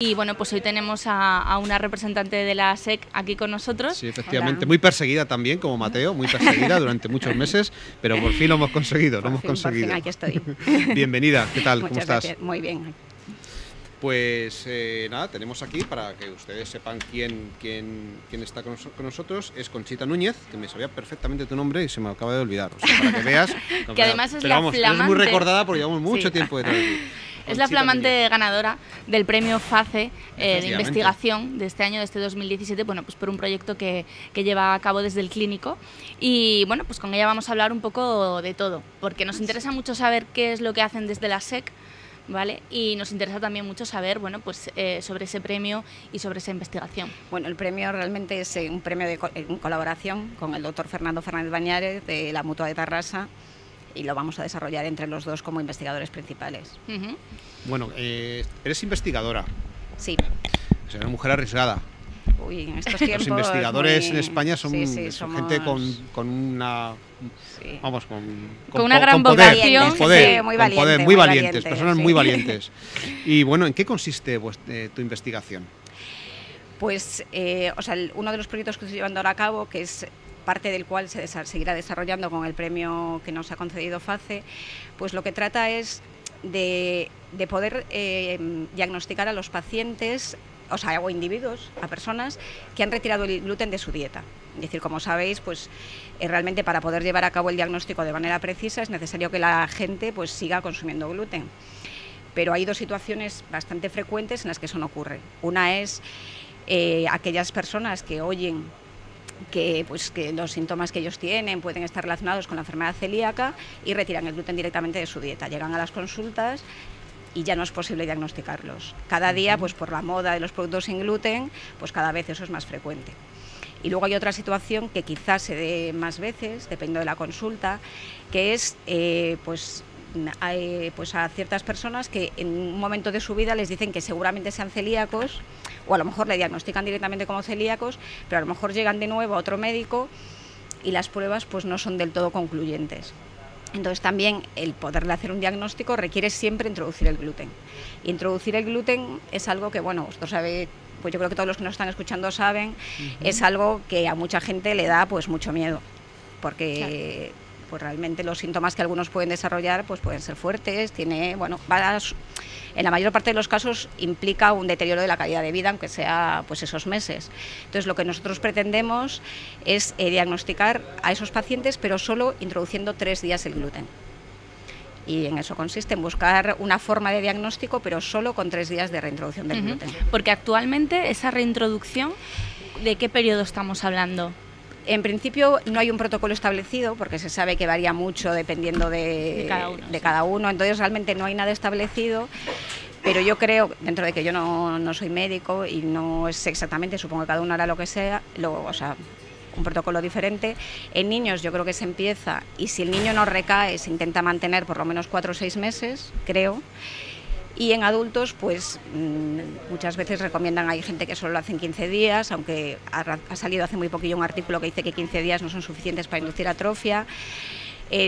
Y bueno, pues hoy tenemos a una representante de la SEEC aquí con nosotros. Sí, efectivamente, muy perseguida también, como Mateo, muy perseguida durante muchos meses, pero por fin lo hemos conseguido, lo hemos conseguido. Por fin, aquí estoy. Bienvenida, ¿qué tal? Muchas gracias. ¿Cómo estás? Muy bien. Pues nada, tenemos aquí, para que ustedes sepan quién está con nosotros, es Conchita Núñez, que me sabía perfectamente tu nombre y se me acaba de olvidar, o sea, para que veas. Que además es la flamante. Es muy recordada porque llevamos mucho tiempo detrás de ti. Es la flamante ganadora del premio FACE de investigación de este año, de este 2017, bueno, pues por un proyecto que lleva a cabo desde el clínico. Y bueno, pues con ella vamos a hablar un poco de todo, porque nos interesa mucho saber qué es lo que hacen desde la SEEC, ¿vale? Y nos interesa también mucho saber, bueno, pues sobre ese premio y sobre esa investigación. Bueno, el premio realmente es un premio en colaboración con el doctor Fernando Fernández Bañares de la Mutua de Tarrasa, y lo vamos a desarrollar entre los dos como investigadores principales. Bueno, eres investigadora. Sí. Es una mujer arriesgada. Uy, en estos tiempos... Los investigadores en España son, somos... gente con una... Sí. Vamos, con una gran vocación. Muy valientes, personas muy valientes. Y bueno, ¿en qué consiste tu investigación? Pues, o sea, uno de los proyectos que estoy llevando ahora a cabo, que es... parte del cual se seguirá desarrollando con el premio que nos ha concedido FACE, pues lo que trata es de poder diagnosticar a los pacientes, o sea, o individuos, a personas que han retirado el gluten de su dieta. Es decir, como sabéis, pues realmente para poder llevar a cabo el diagnóstico de manera precisa es necesario que la gente pues siga consumiendo gluten. Pero hay dos situaciones bastante frecuentes en las que eso no ocurre. Una es aquellas personas que oyen que los síntomas que ellos tienen pueden estar relacionados con la enfermedad celíaca y retiran el gluten directamente de su dieta. Llegan a las consultas y ya no es posible diagnosticarlos. Cada día, pues por la moda de los productos sin gluten, pues cada vez eso es más frecuente. Y luego hay otra situación que quizás se dé más veces, dependiendo de la consulta, que es pues a ciertas personas que en un momento de su vida les dicen que seguramente sean celíacos, o a lo mejor le diagnostican directamente como celíacos, pero a lo mejor llegan de nuevo a otro médico y las pruebas pues no son del todo concluyentes. Entonces también el poderle hacer un diagnóstico requiere siempre introducir el gluten. Introducir el gluten es algo que, bueno, vosotros sabéis, pues yo creo que todos los que nos están escuchando saben, es algo que a mucha gente le da pues mucho miedo, porque... Claro. Pues realmente los síntomas que algunos pueden desarrollar pues pueden ser fuertes, tiene, bueno, en la mayor parte de los casos implica un deterioro de la calidad de vida, aunque sea pues esos meses. Entonces lo que nosotros pretendemos es diagnosticar a esos pacientes, pero solo introduciendo 3 días el gluten. Y en eso consiste, en buscar una forma de diagnóstico, pero solo con 3 días de reintroducción del gluten. Porque actualmente esa reintroducción, ¿de qué periodo estamos hablando? En principio no hay un protocolo establecido, porque se sabe que varía mucho dependiendo de cada uno, entonces realmente no hay nada establecido, pero yo creo, dentro de que yo no soy médico y no sé exactamente, supongo que cada uno hará lo que sea, o sea, un protocolo diferente. En niños yo creo que se empieza, y si el niño no recae, se intenta mantener por lo menos 4 o 6 meses, creo. Y en adultos, pues muchas veces recomiendan, hay gente que solo lo hace en 15 días, aunque ha salido hace muy poquillo un artículo que dice que 15 días no son suficientes para inducir atrofia.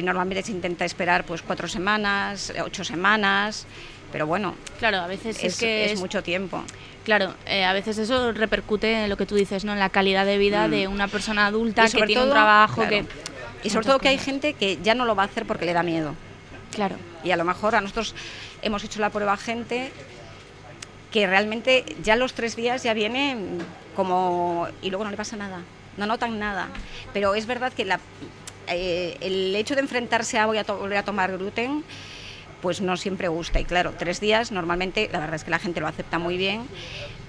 Normalmente se intenta esperar pues 4 semanas, 8 semanas, pero bueno, claro, a veces es que es mucho tiempo. Claro, a veces eso repercute en lo que tú dices, ¿no? En la calidad de vida de una persona adulta que tiene un trabajo, claro, que... Y sobre todo que hay gente que ya no lo va a hacer porque le da miedo. Claro. Y a lo mejor a nosotros hemos hecho la prueba a gente que realmente ya los 3 días ya viene como... y luego no le pasa nada, no notan nada. Pero es verdad que el hecho de enfrentarse a volver a tomar gluten, pues no siempre gusta. Y claro, 3 días normalmente, la verdad es que la gente lo acepta muy bien,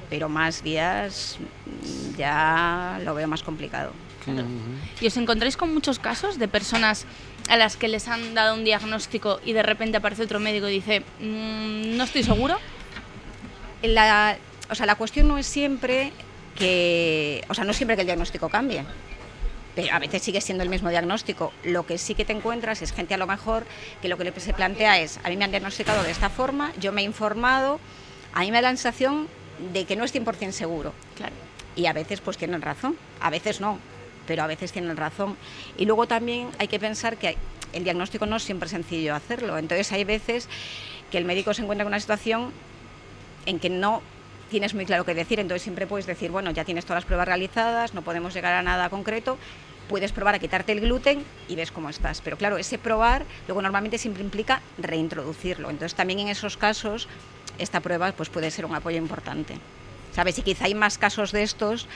pero más días ya lo veo más complicado. Claro. ¿Y os encontráis con muchos casos de personas a las que les han dado un diagnóstico y de repente aparece otro médico y dice, no estoy seguro? O sea, la cuestión no es siempre que... O sea, no siempre que el diagnóstico cambie, pero a veces sigue siendo el mismo diagnóstico. Lo que sí que te encuentras es gente a lo mejor que lo que se plantea es, a mí me han diagnosticado de esta forma, yo me he informado, a mí me da la sensación de que no es 100% seguro. Claro. Y a veces pues tienen razón, a veces no, pero a veces tienen razón. Y luego también hay que pensar que el diagnóstico no es siempre sencillo hacerlo, entonces hay veces que el médico se encuentra con una situación en que no tienes muy claro qué decir, entonces siempre puedes decir, bueno, ya tienes todas las pruebas realizadas, no podemos llegar a nada concreto, puedes probar a quitarte el gluten y ves cómo estás. Pero claro, ese probar luego normalmente siempre implica reintroducirlo, entonces también en esos casos esta prueba pues puede ser un apoyo importante. ¿Sabes? Y quizá hay más casos de estos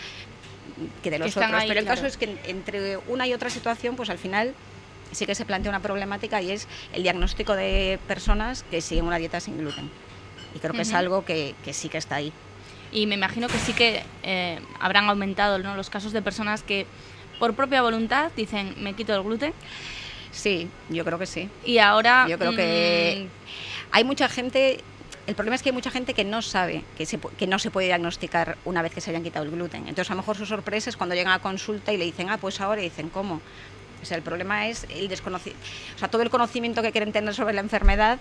que de los otros, ahí, pero el claro. Caso es que entre una y otra situación, pues al final sí que se plantea una problemática y es el diagnóstico de personas que siguen una dieta sin gluten. Y creo que es algo que sí que está ahí. Y me imagino que sí que habrán aumentado, ¿no?, los casos de personas que por propia voluntad dicen, me quito el gluten. Sí, yo creo que sí. Y ahora... Yo creo que hay mucha gente... El problema es que hay mucha gente que no sabe que no se puede diagnosticar una vez que se hayan quitado el gluten. Entonces, a lo mejor su sorpresa es cuando llegan a consulta y le dicen, ah, pues ahora, y dicen, ¿cómo? O sea, el problema es el desconocimiento. O sea, todo el conocimiento que quieren tener sobre la enfermedad,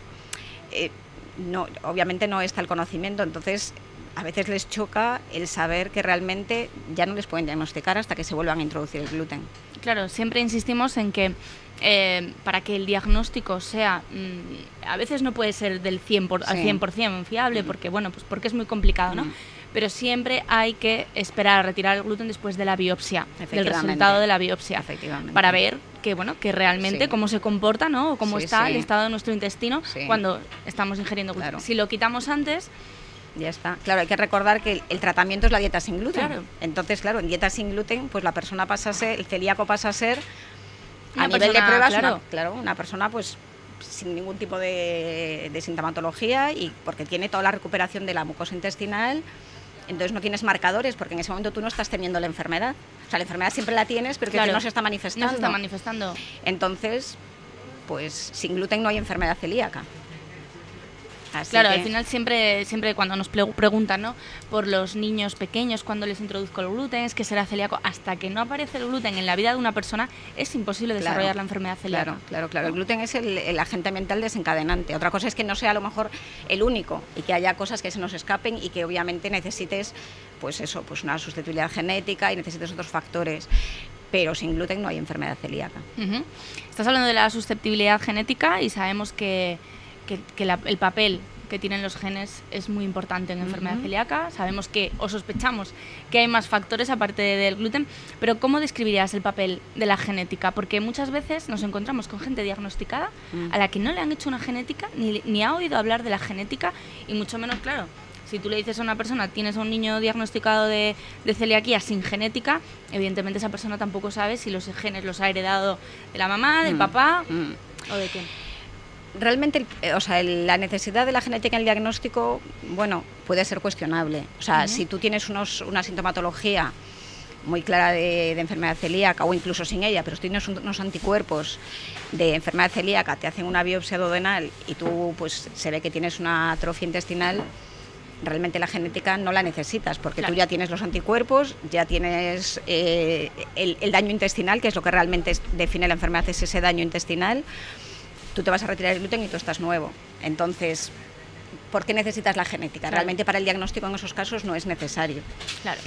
no, obviamente no está el conocimiento. Entonces, a veces les choca el saber que realmente ya no les pueden diagnosticar hasta que se vuelvan a introducir el gluten. Claro, siempre insistimos en que para que el diagnóstico sea, a veces no puede ser del 100% fiable, porque bueno, pues porque es muy complicado, ¿no? Pero siempre hay que esperar a retirar el gluten después de la biopsia, del resultado de la biopsia, para ver que bueno, que realmente cómo se comporta, ¿no?, o cómo está el estado de nuestro intestino cuando estamos ingiriendo gluten. Claro. Si lo quitamos antes, ya está. Claro, hay que recordar que el tratamiento es la dieta sin gluten. Claro. Entonces, claro, en dieta sin gluten, pues la persona pasa a ser, el celíaco pasa a ser, a nivel de pruebas, una persona pues sin ningún tipo de sintomatología, y porque tiene toda la recuperación de la mucosa intestinal, entonces no tienes marcadores, porque en ese momento tú no estás teniendo la enfermedad. O sea, la enfermedad siempre la tienes, pero que no se está manifestando. No se está manifestando. Entonces, pues sin gluten no hay enfermedad celíaca. Así al final siempre cuando nos preguntan, ¿no?, por los niños pequeños, cuando les introduzco el gluten, es que será celíaco. Hasta que no aparece el gluten en la vida de una persona, es imposible desarrollar la enfermedad celíaca. Claro. El gluten es el agente ambiental desencadenante. Otra cosa es que no sea a lo mejor el único y que haya cosas que se nos escapen y que obviamente necesites, pues eso, pues una susceptibilidad genética y necesites otros factores. Pero sin gluten no hay enfermedad celíaca. Estás hablando de la susceptibilidad genética y sabemos que el papel que tienen los genes es muy importante en enfermedad celíaca. Sabemos que, o sospechamos, que hay más factores aparte del gluten, pero ¿cómo describirías el papel de la genética? Porque muchas veces nos encontramos con gente diagnosticada a la que no le han hecho una genética, ni ha oído hablar de la genética, y mucho menos, claro, si tú le dices a una persona, tienes a un niño diagnosticado de celiaquía sin genética, evidentemente esa persona tampoco sabe si los genes los ha heredado de la mamá, del papá o de quién. Realmente, o sea, la necesidad de la genética en el diagnóstico, bueno, puede ser cuestionable. O sea, si tú tienes una sintomatología muy clara de enfermedad celíaca, o incluso sin ella, pero si tienes unos anticuerpos de enfermedad celíaca, te hacen una biopsia duodenal y tú, pues, se ve que tienes una atrofia intestinal, realmente la genética no la necesitas, porque tú ya tienes los anticuerpos, ya tienes el daño intestinal, que es lo que realmente define la enfermedad, es ese daño intestinal. Tú te vas a retirar el gluten y tú estás nuevo. Entonces, ¿por qué necesitas la genética? Realmente para el diagnóstico en esos casos no es necesario. Claro.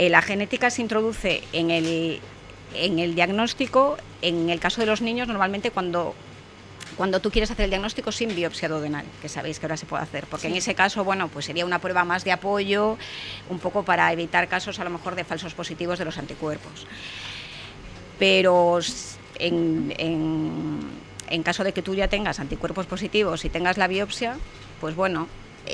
La genética se introduce en el diagnóstico, en el caso de los niños, normalmente cuando tú quieres hacer el diagnóstico sin biopsia duodenal, que sabéis que ahora se puede hacer, porque en ese caso, bueno, pues sería una prueba más de apoyo, un poco para evitar casos a lo mejor de falsos positivos de los anticuerpos. Pero en caso de que tú ya tengas anticuerpos positivos y tengas la biopsia, pues bueno,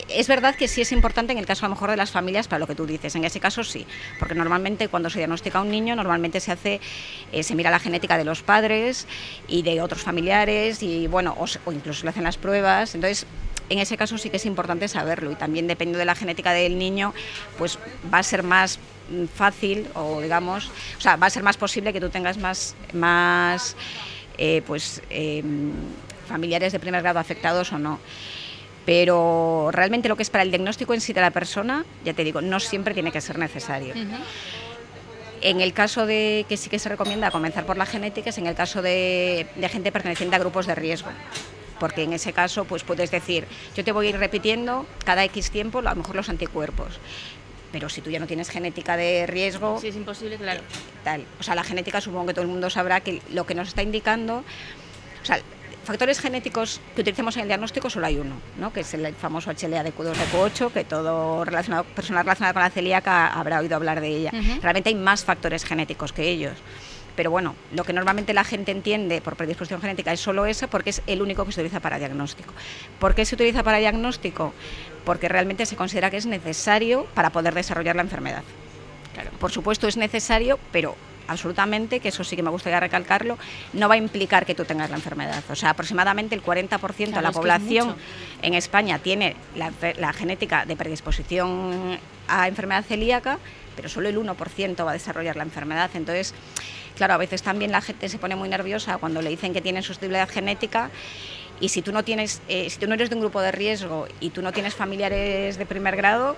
es verdad que sí es importante en el caso a lo mejor de las familias para lo que tú dices, en ese caso sí, porque normalmente cuando se diagnostica un niño, normalmente se mira la genética de los padres y de otros familiares y bueno, o incluso le hacen las pruebas, entonces en ese caso sí que es importante saberlo, y también dependiendo de la genética del niño, pues va a ser más fácil, o digamos, o sea, va a ser más posible que tú tengas más familiares de primer grado afectados o no. Pero realmente lo que es para el diagnóstico en sí de la persona, ya te digo, no siempre tiene que ser necesario. En el caso de que sí que se recomienda comenzar por la genética, es en el caso de gente perteneciente a grupos de riesgo, porque en ese caso pues puedes decir, yo te voy a ir repitiendo cada X tiempo a lo mejor los anticuerpos. Pero si tú ya no tienes genética de riesgo... Sí, es imposible, claro. Tal. O sea, la genética, supongo que todo el mundo sabrá que lo que nos está indicando... O sea, factores genéticos que utilizamos en el diagnóstico solo hay uno, ¿no? Que es el famoso HLA DQ2, DQ8, que todo persona relacionada con la celíaca habrá oído hablar de ella. Uh-huh. Realmente hay más factores genéticos que ellos. Pero bueno, lo que normalmente la gente entiende por predisposición genética es solo esa, porque es el único que se utiliza para diagnóstico. ¿Por qué se utiliza para diagnóstico? Porque realmente se considera que es necesario para poder desarrollar la enfermedad. Claro. Por supuesto es necesario, pero absolutamente, que eso sí que me gustaría recalcarlo, no va a implicar que tú tengas la enfermedad. O sea, aproximadamente el 40% claro, de la población en España tiene la genética de predisposición a enfermedad celíaca, pero solo el 1% va a desarrollar la enfermedad. Entonces, claro, a veces también la gente se pone muy nerviosa cuando le dicen que tienen susceptibilidad genética, y si tú no tienes, si tú no eres de un grupo de riesgo y tú no tienes familiares de primer grado,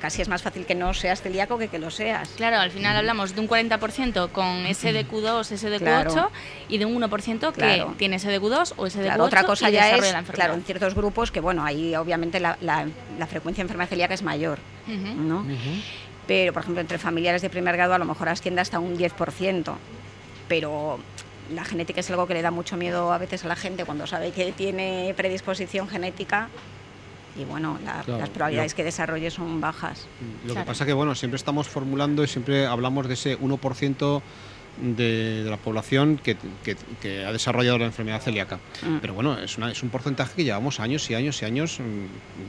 casi es más fácil que no seas celíaco que lo seas. Claro, al final hablamos de un 40% con SDQ2, SDQ8 claro. y de un 1% que claro. tiene SDQ2 o SDQ8 claro, otra cosa y ya desarrolla la enfermedad. Claro, en ciertos grupos que, bueno, ahí obviamente la frecuencia de enfermedad celíaca es mayor, uh-huh. ¿no? Uh-huh. Pero, por ejemplo, entre familiares de primer grado a lo mejor asciende hasta un 10%, pero la genética es algo que le da mucho miedo a veces a la gente cuando sabe que tiene predisposición genética. Y bueno, claro, las probabilidades que desarrolle son bajas. Lo claro. que pasa que bueno, siempre estamos formulando y siempre hablamos de ese 1% de la población que ha desarrollado la enfermedad celíaca. Mm. Pero bueno, es un porcentaje que llevamos años y años y años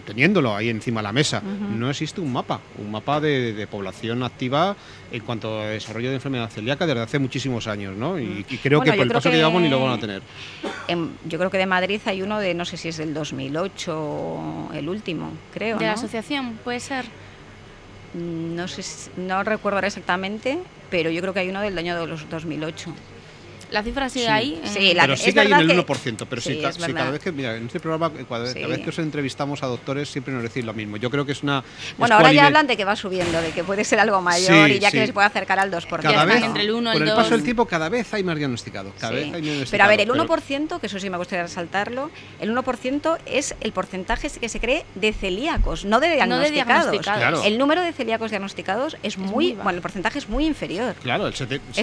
teniéndolo ahí encima de la mesa. Uh-huh. No existe un mapa de población activa en cuanto a desarrollo de enfermedad celíaca desde hace muchísimos años, ¿no? Y creo que por el paso que llevamos ni lo van a tener. Yo creo que de Madrid hay uno de, no sé si es del 2008, el último, creo. ¿De la asociación? ¿Puede ser? No sé, no recuerdo exactamente, pero yo creo que hay uno del año de los 2008. ¿La cifra sigue ahí? Sí, pero sigue ahí en el 1%, pero sí, sí, cada vez que, mira, en este programa, cada vez que os entrevistamos a doctores, siempre nos decís lo mismo. Yo creo que es una... Bueno, ahora ya hablan de que va subiendo, de que puede ser algo mayor y ya que se puede acercar al 2%. Cada vez, entre el 1 y el 2. Con el paso del tiempo, cada vez hay más diagnosticados. Pero a ver, el 1%, que eso sí me gustaría resaltarlo, el 1% es el porcentaje que se cree de celíacos, no de diagnosticados. Claro. El número de celíacos diagnosticados es muy... Bueno, el porcentaje es muy inferior. Claro, es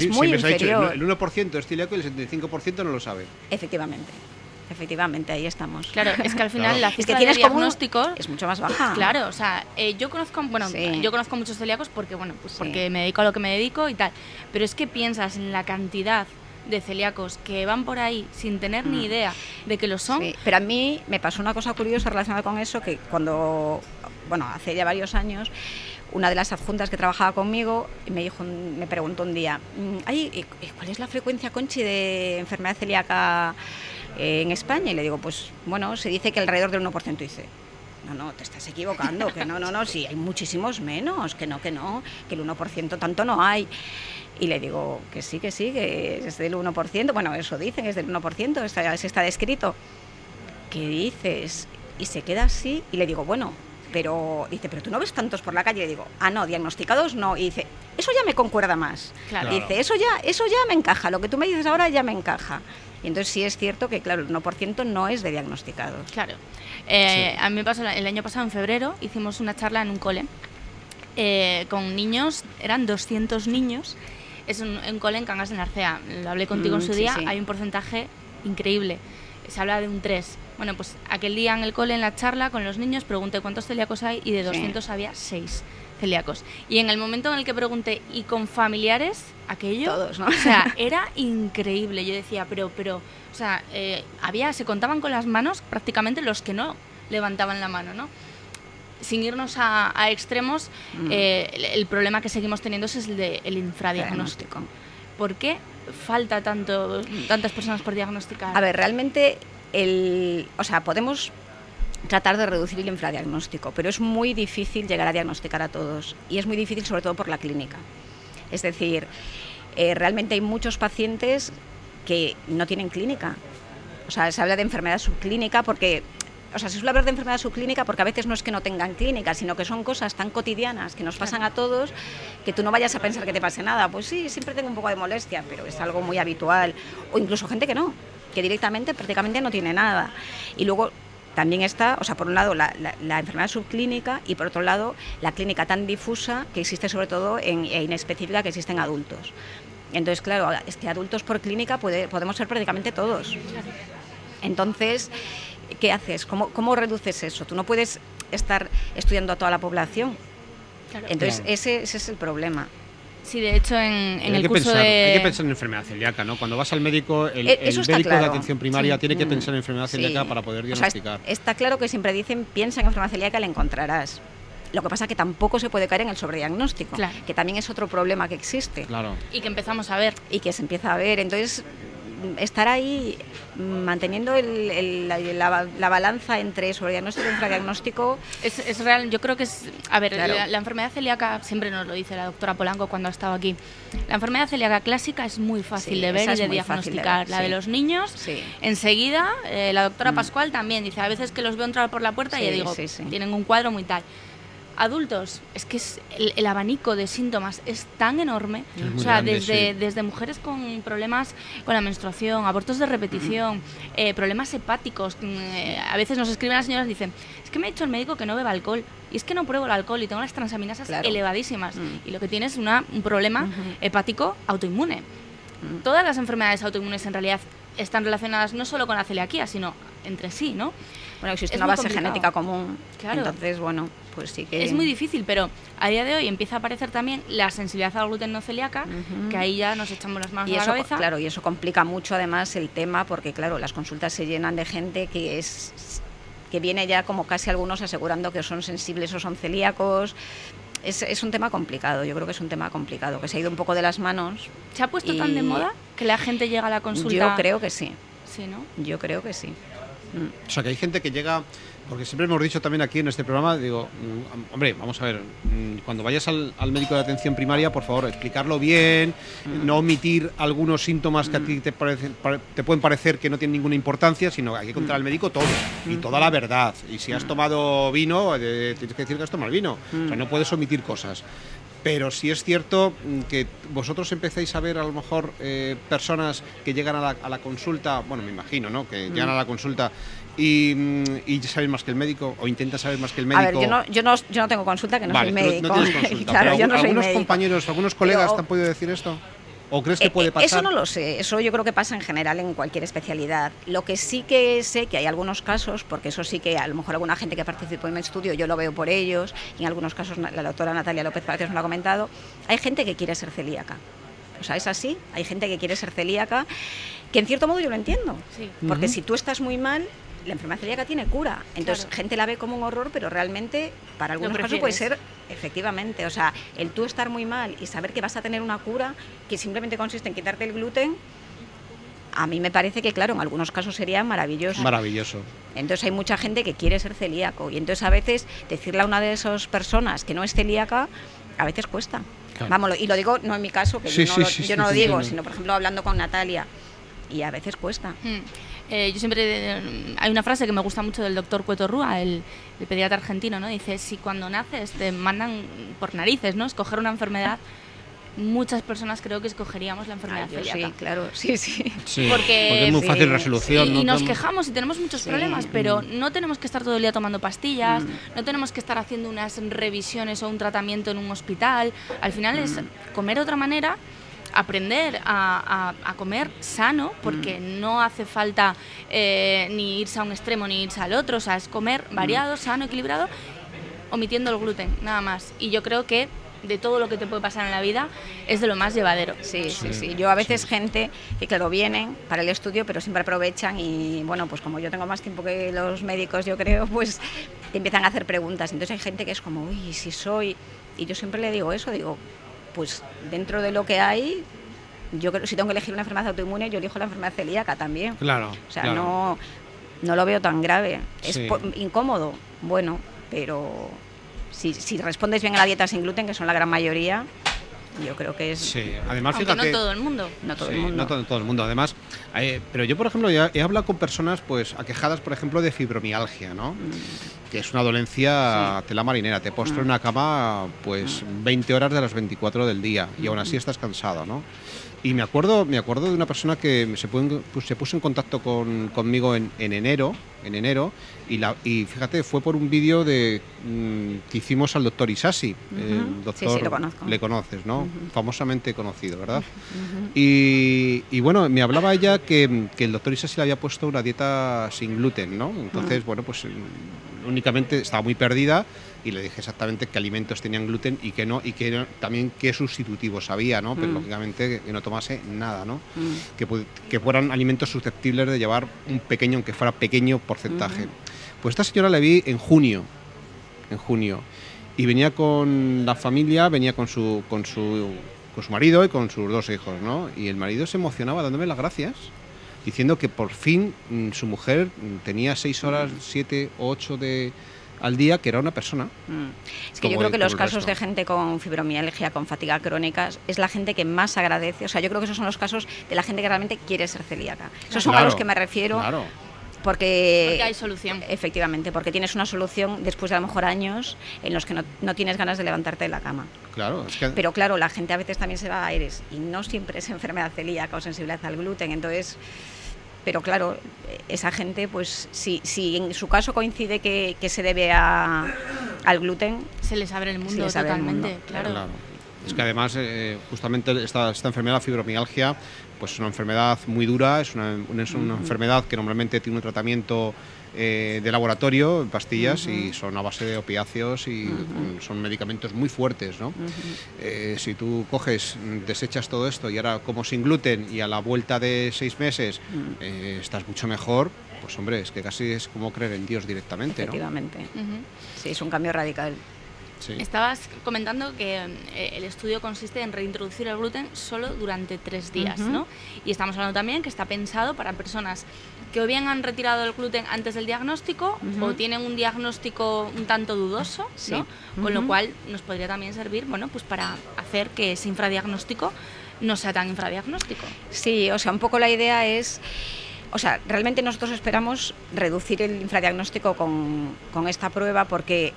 muy inferior. El 1% es y el 75% no lo sabe. Efectivamente, ahí estamos. Claro, es que al final la cifra de diagnósticos es mucho más baja. Claro, o sea, yo conozco muchos celíacos porque, bueno, pues porque me dedico a lo que me dedico y tal, pero es que piensas en la cantidad de celíacos que van por ahí sin tener ni idea de que lo son. Sí, pero a mí me pasó una cosa curiosa relacionada con eso, que cuando, bueno, hace ya varios años, una de las adjuntas que trabajaba conmigo me preguntó un día, ay, ¿cuál es la frecuencia, Conchi, de enfermedad celíaca en España? Y le digo, pues bueno, se dice que alrededor del 1%. Dice, no, te estás equivocando, que no, sí, hay muchísimos menos, que el 1% tanto no hay. Y le digo que sí, que es del 1%, bueno, eso dicen, es del 1%, está descrito. ¿Qué dices? Y se queda así y le digo, bueno, pero dice, pero tú no ves tantos por la calle. Le digo, ah, no, diagnosticados no. Y dice, eso ya me concuerda más. Claro. Y dice, eso ya me encaja, lo que tú me dices ahora ya me encaja. Y entonces sí es cierto que, claro, el 1% no es de diagnosticados. Claro. A mí me pasó el año pasado, en febrero, hicimos una charla en un cole con niños, eran 200 niños. Es un cole en Cangas de Narcea, lo hablé contigo en su día, hay un porcentaje increíble. Se habla de un 3. Bueno, pues aquel día en el cole, en la charla con los niños, pregunté cuántos celíacos hay y de 200 había 6 celíacos. Y en el momento en el que pregunté, ¿y con familiares? Aquello, todos, ¿no? O sea, era increíble. Yo decía, pero, o sea, se contaban con las manos prácticamente los que no levantaban la mano, ¿no? Sin irnos a extremos, el problema que seguimos teniendo es el infradiagnóstico. ¿Por qué falta tantas personas por diagnosticar? A ver, realmente, podemos tratar de reducir el infradiagnóstico, pero es muy difícil llegar a diagnosticar a todos, y es muy difícil sobre todo por la clínica. Es decir, realmente hay muchos pacientes que no tienen clínica. O sea, se habla de enfermedad subclínica porque... O sea, se suele hablar de enfermedad subclínica porque a veces no es que no tengan clínica, sino que son cosas tan cotidianas que nos pasan a todos que tú no vayas a pensar que te pase nada. Pues sí, siempre tengo un poco de molestia, pero es algo muy habitual. O incluso gente que no, que directamente prácticamente no tiene nada. Y luego también está, o sea, por un lado la enfermedad subclínica y por otro lado la clínica tan difusa que existe sobre todo e inespecífica que existe en adultos. Entonces, claro, adultos por clínica podemos ser prácticamente todos. Entonces, ¿qué haces? ¿Cómo reduces eso? Tú no puedes estar estudiando a toda la población. Claro. Entonces, ese es el problema. Sí, de hecho, en el curso de... Hay que pensar en enfermedad celíaca, ¿no? Cuando vas al médico, el médico de atención primaria tiene que pensar en enfermedad celíaca para poder diagnosticar. O sea, está claro que siempre dicen, piensa en enfermedad celíaca, la encontrarás. Lo que pasa es que tampoco se puede caer en el sobrediagnóstico, claro, que también es otro problema que existe. Claro. Y que empezamos a ver. Y que se empieza a ver. Entonces, estar ahí manteniendo la balanza entre sobrediagnóstico y infradiagnóstico es real. Yo creo que es... A ver, claro, la enfermedad celíaca, siempre nos lo dice la doctora Polanco cuando ha estado aquí, la enfermedad celíaca clásica es muy fácil de ver y de diagnosticar. La de los niños, enseguida, la doctora Pascual también dice, a veces que los veo entrar por la puerta y yo digo, tienen un cuadro muy tal. Adultos, es que es el abanico de síntomas es tan enorme, o sea, grande, desde mujeres con problemas con la menstruación, abortos de repetición, problemas hepáticos, a veces nos escriben las señoras y dicen, es que me ha dicho el médico que no beba alcohol, y es que no pruebo el alcohol y tengo las transaminasas elevadísimas, y lo que tiene es un problema hepático autoinmune. Todas las enfermedades autoinmunes en realidad están relacionadas no solo con la celiaquía, sino entre sí, ¿no? Bueno, existe una base genética común, claro, entonces, bueno, pues sí que... Es muy difícil, pero a día de hoy empieza a aparecer también la sensibilidad al gluten no celíaca, que ahí ya nos echamos las manos a la cabeza. Claro, y eso complica mucho además el tema, porque claro, las consultas se llenan de gente que viene ya como casi algunos asegurando que son sensibles o son celíacos. Es un tema complicado, yo creo que es un tema complicado, que se ha ido un poco de las manos. ¿Se ha puesto tan de moda que la gente llega a la consulta? Yo creo que sí. ¿Sí, no? Yo creo que sí. O sea, que hay gente que llega... Porque siempre hemos dicho también aquí en este programa, digo, hombre, vamos a ver, cuando vayas al médico de atención primaria, por favor, explicarlo bien, no omitir algunos síntomas que a ti te pueden parecer que no tienen ninguna importancia, sino hay que contar al médico todo, y toda la verdad. Y si has tomado vino, tienes que decir que has tomado vino. O sea, no puedes omitir cosas. Pero sí es cierto que vosotros empezáis a ver, a lo mejor, personas que llegan a la consulta, bueno, me imagino, ¿no?, que llegan a la consulta y sabes más que el médico, o intentas saber más que el médico. A ver, yo no tengo consulta, que no soy médico. No tienes consulta, claro, pero no soy algunos médico. Compañeros, algunos colegas te han podido decir esto. ¿O crees que puede pasar? Eso no lo sé, eso yo creo que pasa en general en cualquier especialidad. Lo que sí que sé que hay algunos casos, porque eso sí que a lo mejor alguna gente que participó en mi estudio yo lo veo por ellos, y en algunos casos la doctora Natalia López nos lo ha comentado, hay gente que quiere ser celíaca. O sea, es así, hay gente que quiere ser celíaca, que en cierto modo yo lo entiendo, porque si tú estás muy mal, la enfermedad celíaca tiene cura, entonces gente la ve como un horror, pero realmente para algunos casos puede ser, efectivamente, o sea, el tú estar muy mal y saber que vas a tener una cura que simplemente consiste en quitarte el gluten, a mí me parece que, claro, en algunos casos sería maravilloso. Maravilloso. Entonces hay mucha gente que quiere ser celíaco y entonces a veces decirle a una de esas personas que no es celíaca, a veces cuesta. Claro. Vámonos, y lo digo no en mi caso, que yo no lo digo, sino por ejemplo hablando con Natalia, y a veces cuesta. Yo siempre... hay una frase que me gusta mucho del doctor Cueto Rúa, el pediatra argentino, ¿no? Dice, si cuando naces te mandan por narices, ¿no?, escoger una enfermedad, muchas personas creo que escogeríamos la enfermedad celíaca. Sí, claro, sí. Porque es muy fácil resolución. Y nos quejamos y tenemos muchos problemas, pero no tenemos que estar todo el día tomando pastillas, no tenemos que estar haciendo unas revisiones o un tratamiento en un hospital. Al final es comer de otra manera, aprender a comer sano, porque no hace falta ni irse a un extremo ni irse al otro, o sea, es comer variado, sano, equilibrado, omitiendo el gluten, nada más. Y yo creo que de todo lo que te puede pasar en la vida es de lo más llevadero. Sí. Yo a veces gente que, claro, vienen para el estudio, pero siempre aprovechan y, bueno, pues como yo tengo más tiempo que los médicos, yo creo, pues te empiezan a hacer preguntas. Entonces hay gente que es como, uy, si soy... Y yo siempre le digo eso, digo... pues dentro de lo que hay, yo creo, si tengo que elegir una enfermedad autoinmune, yo elijo la enfermedad celíaca también. Claro. O sea, claro, no lo veo tan grave. Sí. Es incómodo, bueno, pero si respondes bien a la dieta sin gluten, que son la gran mayoría, yo creo que es... Sí, además, fíjate, no todo el mundo. No todo el mundo, además. Pero yo, por ejemplo, he hablado con personas pues aquejadas, por ejemplo, de fibromialgia, ¿no? Que es una dolencia tela marinera. Te postra en una cama pues 20 horas de las 24 del día y aún así estás cansado, ¿no? Y me acuerdo de una persona que se puso en contacto conmigo en enero y fíjate, fue por un vídeo que hicimos al doctor Isasi. El doctor, sí, lo conozco. Le conoces, ¿no? Famosamente conocido, ¿verdad? Y bueno, me hablaba ella que el doctor Isasi le había puesto una dieta sin gluten, ¿no? Entonces, bueno, pues únicamente estaba muy perdida y le dije exactamente qué alimentos tenían gluten y qué no, y que también qué sustitutivos había, ¿no? Pero lógicamente que no tomase nada, ¿no? Que fueran alimentos susceptibles de llevar un pequeño, aunque fuera pequeño, porcentaje. Pues esta señora la vi en junio, y venía con la familia, venía con su marido y con sus dos hijos, ¿no? Y el marido se emocionaba dándome las gracias, diciendo que por fin su mujer tenía 6 horas, 7 u 8 al día, que era una persona. Es que yo creo que los casos de gente con fibromialgia, con fatiga crónica, es la gente que más agradece. O sea, yo creo que esos son los casos de la gente que realmente quiere ser celíaca. Esos son a los que me refiero. Claro. Porque hay solución. Efectivamente, porque tienes una solución después de a lo mejor años en los que no tienes ganas de levantarte de la cama. Claro, es que... Pero claro, la gente a veces también se va a aires y no siempre es enfermedad celíaca o sensibilidad al gluten, entonces... Pero claro, esa gente, pues si en su caso coincide que se debe al gluten... Se les abre el mundo totalmente, el mundo. Claro. Es que además, justamente esta enfermedad, la fibromialgia, pues es una enfermedad muy dura, es una enfermedad que normalmente tiene un tratamiento de laboratorio, pastillas, y son a base de opiáceos y son medicamentos muy fuertes, ¿no? Si tú coges, desechas todo esto y ahora como sin gluten y a la vuelta de 6 meses estás mucho mejor, pues hombre, es que casi es como creer en Dios directamente, efectivamente, ¿no? Sí, es un cambio radical. Sí. Estabas comentando que el estudio consiste en reintroducir el gluten solo durante 3 días, ¿no? Y estamos hablando también que está pensado para personas que o bien han retirado el gluten antes del diagnóstico o tienen un diagnóstico un tanto dudoso, ¿no? Con lo cual nos podría también servir, bueno, pues para hacer que ese infradiagnóstico no sea tan infradiagnóstico. Sí, o sea, un poco la idea es... O sea, realmente nosotros esperamos reducir el infradiagnóstico con esta prueba porque...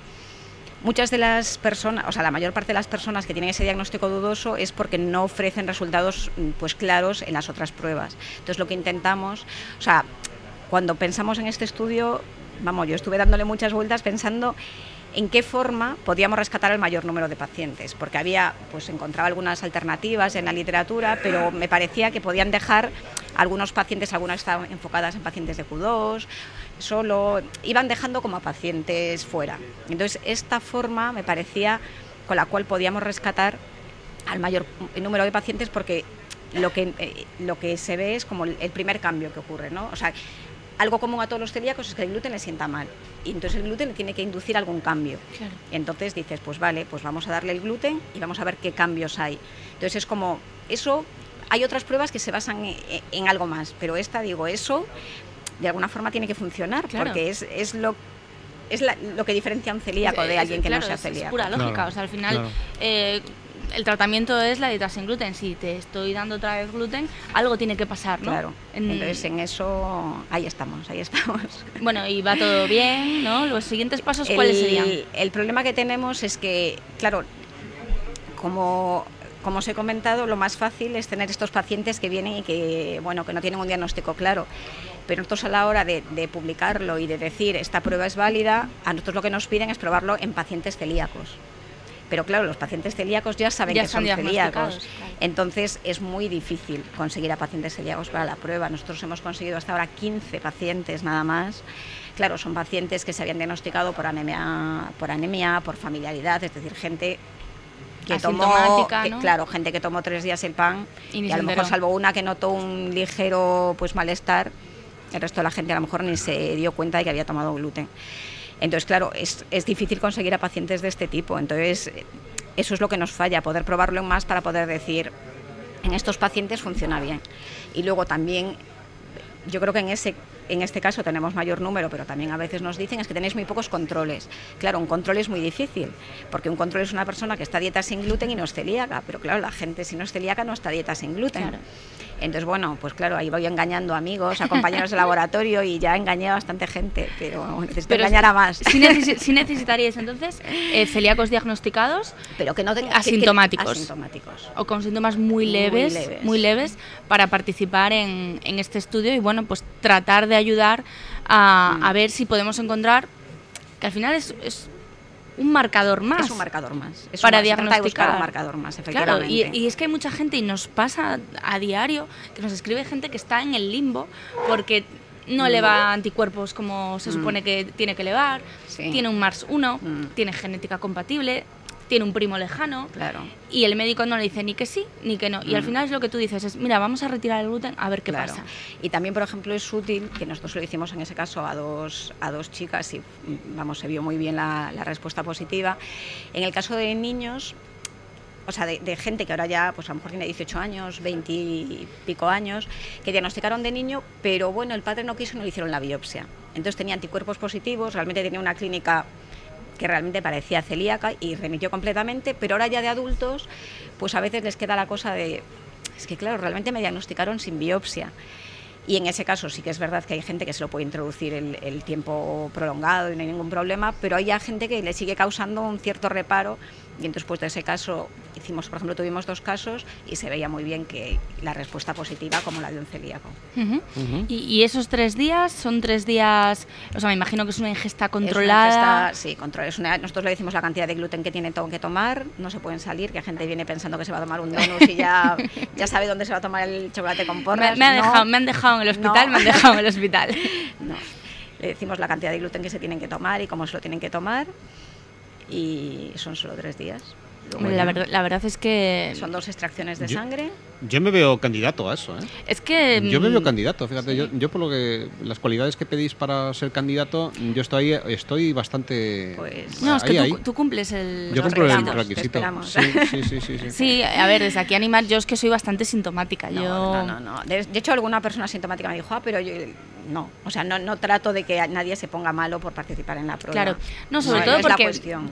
Muchas de las personas, o sea, la mayor parte de las personas que tienen ese diagnóstico dudoso es porque no ofrecen resultados pues claros en las otras pruebas. Entonces lo que intentamos, o sea, cuando pensamos en este estudio, vamos, yo estuve dándole muchas vueltas pensando en qué forma podíamos rescatar el mayor número de pacientes, porque había, pues encontraba algunas alternativas en la literatura, pero me parecía que podían dejar algunos pacientes, algunas estaban enfocadas en pacientes de Q2, solo, iban dejando como a pacientes fuera. Entonces, esta forma me parecía con la cual podíamos rescatar al mayor número de pacientes, porque lo que se ve es como el primer cambio que ocurre, ¿no? O sea, algo común a todos los celíacos es que el gluten le sienta mal, y entonces el gluten le tiene que inducir algún cambio. Claro. Entonces dices, pues vale, pues vamos a darle el gluten y vamos a ver qué cambios hay. Entonces es como, eso, hay otras pruebas que se basan en algo más, pero esta, digo, eso de alguna forma tiene que funcionar, claro, porque es lo que diferencia a un celíaco de alguien que no sea celíaco. Es pura lógica, claro, o sea, al final... Claro. El tratamiento es la dieta sin gluten. Si te estoy dando otra vez gluten, algo tiene que pasar, ¿no? Claro. Entonces, en eso, ahí estamos. Bueno, y va todo bien, ¿no? Los siguientes pasos, ¿cuáles serían? El problema que tenemos es que, claro, como os he comentado, lo más fácil es tener estos pacientes que vienen y que, bueno, que no tienen un diagnóstico claro. Pero nosotros a la hora de publicarlo y de decir esta prueba es válida, a nosotros lo que nos piden es probarlo en pacientes celíacos. Pero claro, los pacientes celíacos ya saben que son celíacos, claro, entonces es muy difícil conseguir a pacientes celíacos para la prueba. Nosotros hemos conseguido hasta ahora 15 pacientes nada más. Claro, son pacientes que se habían diagnosticado por anemia, por familiaridad, es decir, gente que tomó, ¿no? Claro, gente que tomó 3 días el pan y a lo mejor salvo una que notó un ligero pues malestar, el resto de la gente a lo mejor ni se dio cuenta de que había tomado gluten. Entonces, claro, es difícil conseguir a pacientes de este tipo. Entonces, eso es lo que nos falla, poder probarlo más para poder decir, en estos pacientes funciona bien. Y luego también, yo creo que en ese en este caso tenemos mayor número, pero también a veces nos dicen es que tenéis muy pocos controles. Claro, un control es muy difícil, porque un control es una persona que está a dieta sin gluten y no es celíaca, pero claro, la gente si no es celíaca no está a dieta sin gluten. Claro. Entonces, bueno, pues claro, ahí voy engañando a amigos, a compañeros de laboratorio y ya engañé a bastante gente, pero necesito engañar a más. Sí necesitaríais entonces celíacos diagnosticados, pero que no asintomáticos. Asintomáticos. O con síntomas muy leves para participar en este estudio y, bueno, pues tratar de ayudar a ver si podemos encontrar, que al final es un marcador más. Es un marcador más. Es para diagnosticar. Un marcador más, efectivamente. Claro, y es que hay mucha gente, y nos pasa a diario, que nos escribe gente que está en el limbo porque no eleva anticuerpos como se supone que tiene que elevar, sí. Tiene un Marsh 1, tiene genética compatible, tiene un primo lejano, claro. Y el médico no le dice ni que sí ni que no. Y al final es lo que tú dices, es mira, vamos a retirar el gluten a ver qué pasa. Y también, por ejemplo, es útil, que nosotros lo hicimos en ese caso a dos chicas y vamos, se vio muy bien la respuesta positiva. En el caso de niños, o sea, de gente que ahora ya, pues a lo mejor tiene 18 años, 20 y pico años, que diagnosticaron de niño, pero bueno, el padre no quiso y no le hicieron la biopsia. Entonces tenía anticuerpos positivos, realmente tenía una clínica que realmente parecía celíaca y remitió completamente, pero ahora ya de adultos, pues a veces les queda la cosa de, es que claro, realmente me diagnosticaron sin biopsia. Y en ese caso sí que es verdad que hay gente que se lo puede introducir el tiempo prolongado y no hay ningún problema, pero hay ya gente que le sigue causando un cierto reparo y entonces pues de ese caso hicimos, por ejemplo, tuvimos 2 casos y se veía muy bien que la respuesta positiva como la de un celíaco. ¿Y esos 3 días son 3 días, o sea, me imagino que es una ingesta controlada? Nosotros le decimos la cantidad de gluten que tiene que tomar, no se pueden salir, que la gente viene pensando que se va a tomar un donut y ya sabe dónde se va a tomar el chocolate con porras. Me han dejado en el hospital. No, le decimos la cantidad de gluten que se tienen que tomar y cómo se lo tienen que tomar y son solo 3 días. La verdad es que son 2 extracciones de sangre. Yo me veo candidato a eso, ¿eh? Es que yo me veo candidato, fíjate, sí. yo por lo que las cualidades que pedís para ser candidato, yo estoy bastante. Pues no, es que tú cumples el. Yo cumplo el requisito. Sí. Sí, a ver, desde aquí animar, yo es que soy bastante sintomática. No. De hecho, alguna persona sintomática me dijo, pero yo no. O sea, no trato de que nadie se ponga malo por participar en la prueba. Claro, no, sobre todo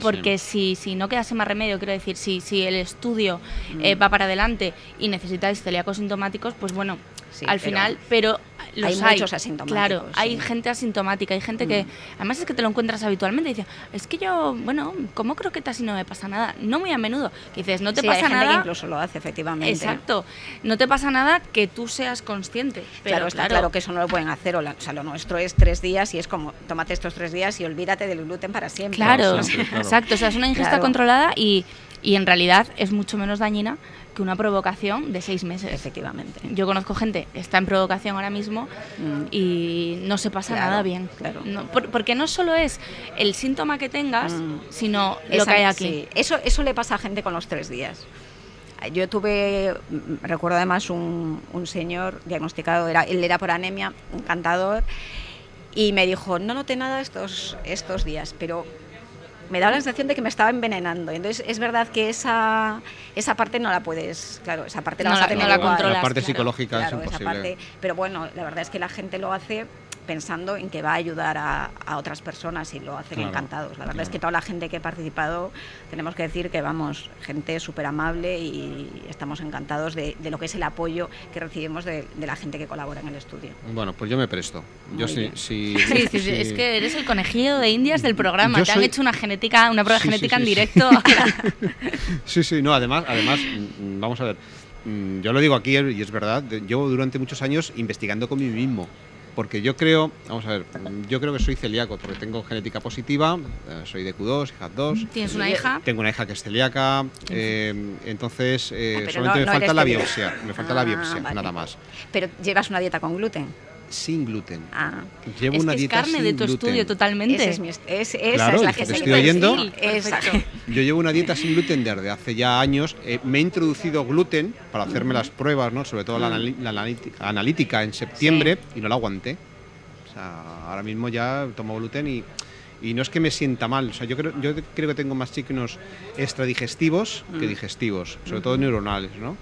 porque si no quedase más remedio, quiero decir, si el estudio va para adelante y necesitáis celíacos sintomáticos, pues bueno, sí, al final, pero los hay muchos asintomáticos. Claro, sí. Hay gente asintomática, hay gente que, además es que te lo encuentras habitualmente y dices, es que yo, bueno, como croquetas y no me pasa nada, no muy a menudo. Y dices, no te pasa nada. Hay gente que incluso lo hace, efectivamente. Exacto, no te pasa nada que tú seas consciente. Pero claro que eso no lo pueden hacer, o sea, lo nuestro es 3 días y es como, tómate estos 3 días y olvídate del gluten para siempre. Claro, sí, exacto, o sea, es una ingesta controlada y en realidad es mucho menos dañina que una provocación de 6 meses. Efectivamente. Yo conozco gente que está en provocación ahora mismo y no se pasa nada bien. Claro. No, porque no solo es el síntoma que tengas, sino lo que hay aquí. Sí. Eso le pasa a gente con los 3 días. Yo recuerdo además un señor diagnosticado, él era por anemia, un cantador, y me dijo, no noté nada estos días, pero me daba la sensación de que me estaba envenenando. Entonces es verdad que esa parte no la puedes, claro, esa parte no la vas a tener, no la controlas. La parte psicológica es imposible. Esa parte, pero bueno, la verdad es que la gente lo hace pensando en que va a ayudar a otras personas y lo hacen encantados. La verdad es que toda la gente que ha participado, tenemos que decir que vamos, gente súper amable y estamos encantados de lo que es el apoyo que recibimos de la gente que colabora en el estudio. Bueno, pues yo me presto. Sí, es que eres el conejillo de indias del programa. Te han hecho una prueba genética en directo. No, además, vamos a ver, yo lo digo aquí y es verdad, llevo durante muchos años investigando conmigo mismo. Porque yo creo que soy celíaco, porque tengo genética positiva, soy DQ2, HLA DQ2. ¿Tienes una hija? Tengo una hija que es celíaca, entonces solamente me falta la biopsia, vale. Nada más. ¿Pero llevas una dieta con gluten? Sin gluten. Llevo una dieta sin gluten. Es carne de tu estudio totalmente. Esa es la que te estoy oyendo. Yo llevo una dieta sin gluten desde hace ya años. Me he introducido gluten para hacerme las pruebas, ¿no? Sobre todo la analítica en septiembre y no la aguanté. O sea, ahora mismo ya tomo gluten y no es que me sienta mal. O sea, yo creo que tengo más signos extradigestivos que digestivos, sobre todo neuronales, ¿no?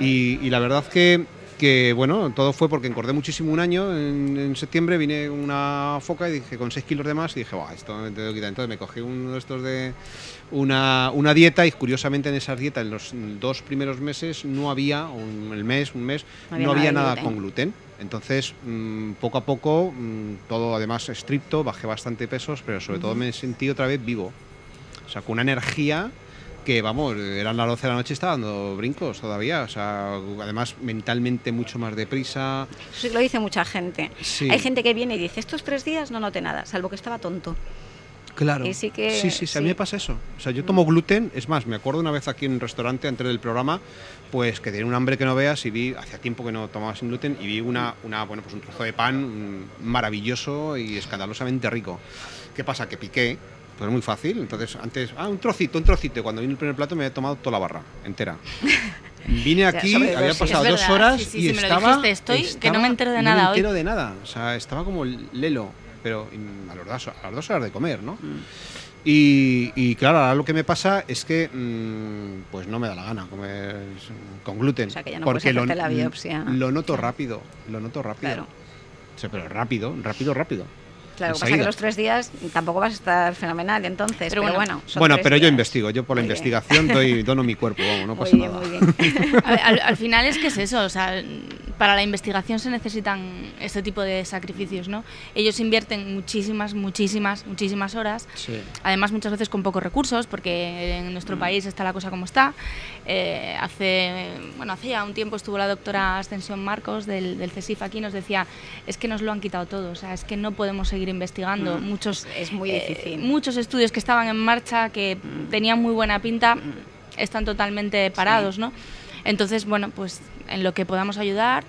Y la verdad que que bueno, todo fue porque engordé muchísimo un año, en septiembre vine una foca y dije, con 6 kilos de más, y dije, buah, esto me tengo que quitar. Entonces me cogí uno de estos de una dieta, y curiosamente en esa dieta, en los 2 primeros meses no había, un mes, no había nada con gluten. Entonces, poco a poco, todo además estricto, bajé bastante pesos, pero sobre todo me sentí otra vez vivo. O sea, con una energía que, vamos, eran las 12 de la noche y estaba dando brincos todavía. O sea, además, mentalmente mucho más deprisa. Eso lo dice mucha gente. Sí. Hay gente que viene y dice, estos 3 días no noté nada, salvo que estaba tonto. Claro, sí, que, sí, a mí me pasa eso. O sea, yo tomo gluten, es más, me acuerdo una vez aquí en un restaurante, antes del programa, pues que tenía un hambre que no veas y vi, hacía tiempo que no tomaba sin gluten, y vi bueno, pues un trozo de pan maravilloso y escandalosamente rico. ¿Qué pasa? Que piqué, pues es muy fácil, entonces antes, un trocito, y cuando vino el primer plato me había tomado toda la barra, entera. Vine aquí, había pasado 2 horas y estaba, que no me entero de nada hoy. No me entero de nada, o sea, estaba como lelo. Pero a las 2 horas de comer, ¿no? Y claro, ahora lo que me pasa es que pues no me da la gana comer con gluten. O sea, que ya no puedes hacerte la biopsia. Lo noto rápido, Claro. O sea, pero rápido. Claro, lo que pasa es que los 3 días tampoco vas a estar fenomenal, entonces, pero bueno, yo investigo, yo por la investigación dono mi cuerpo, vamos, no pasa nada. Muy bien. A ver, al final es que es eso, o sea, para la investigación se necesitan este tipo de sacrificios, ¿no? Ellos invierten muchísimas horas, además muchas veces con pocos recursos, porque en nuestro país está la cosa como está. Hace ya un tiempo estuvo la doctora Ascensión Marcos del CESIF aquí, nos decía, es que nos lo han quitado todo, o sea, es que no podemos seguir investigando. Muchos estudios que estaban en marcha, que tenían muy buena pinta, están totalmente parados, ¿no? Entonces, bueno, pues en lo que podamos ayudar,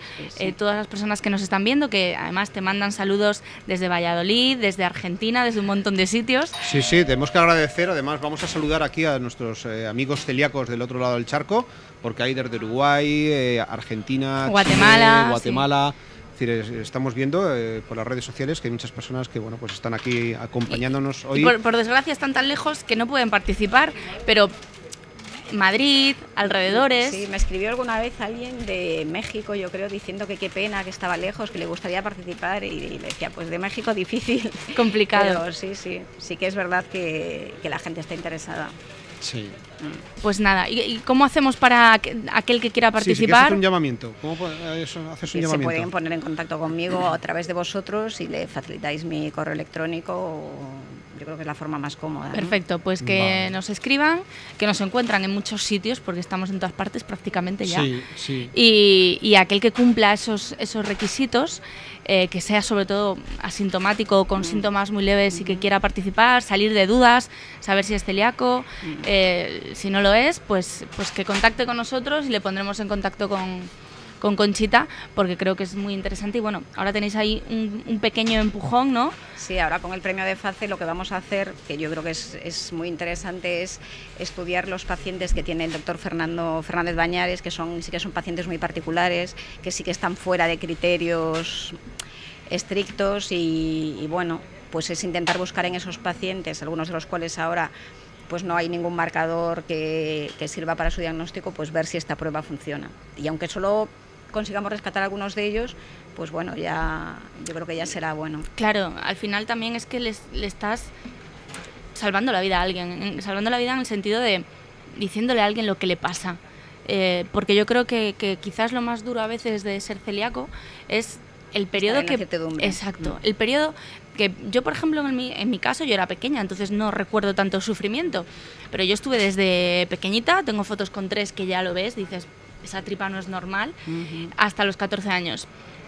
todas las personas que nos están viendo, que además te mandan saludos desde Valladolid, desde Argentina, desde un montón de sitios. Sí, sí, tenemos que agradecer, además vamos a saludar aquí a nuestros amigos celíacos del otro lado del charco, porque hay desde Uruguay, Argentina, Guatemala, Chile, estamos viendo por las redes sociales que hay muchas personas que bueno, pues están aquí acompañándonos hoy. Por desgracia están tan lejos que no pueden participar, pero Madrid, alrededores. Sí, me escribió alguna vez alguien de México, yo creo, diciendo que qué pena, que estaba lejos, que le gustaría participar, y le decía, pues de México difícil, complicado. Pero sí que es verdad que la gente está interesada. Sí. Pues nada, ¿y cómo hacemos para aquel que quiera participar? Sí, haces un llamamiento. ¿Cómo haces un llamamiento? Se pueden poner en contacto conmigo a través de vosotros y le facilitáis mi correo electrónico. Yo creo que es la forma más cómoda, ¿no? Perfecto, pues que nos escriban, que nos encuentran en muchos sitios, porque estamos en todas partes prácticamente ya. Sí, sí. Y aquel que cumpla esos requisitos, que sea sobre todo asintomático o con síntomas muy leves y que quiera participar, salir de dudas, saber si es celíaco, si no lo es, pues que contacte con nosotros y le pondremos en contacto con Conchita, porque creo que es muy interesante. Y bueno, ahora tenéis ahí un pequeño empujón, ¿no? Sí, ahora con el premio de FACE lo que vamos a hacer, que yo creo que es muy interesante, es estudiar los pacientes que tiene el doctor Fernando Fernández Bañares, que sí que son pacientes muy particulares, que sí que están fuera de criterios estrictos, y bueno, pues es intentar buscar en esos pacientes, algunos de los cuales ahora pues no hay ningún marcador que sirva para su diagnóstico, pues ver si esta prueba funciona. Y aunque solo consigamos rescatar algunos de ellos, pues bueno, ya yo creo que ya será bueno. Claro, al final también es que le estás salvando la vida a alguien, salvando la vida en el sentido de diciéndole a alguien lo que le pasa, porque yo creo que quizás lo más duro a veces de ser celíaco es el periodo que... Exacto, el periodo que yo, por ejemplo, en mi caso, yo era pequeña, entonces no recuerdo tanto sufrimiento, pero yo estuve desde pequeñita, tengo fotos con 3 que ya lo ves, dices, esa tripa no es normal, hasta los 14 años.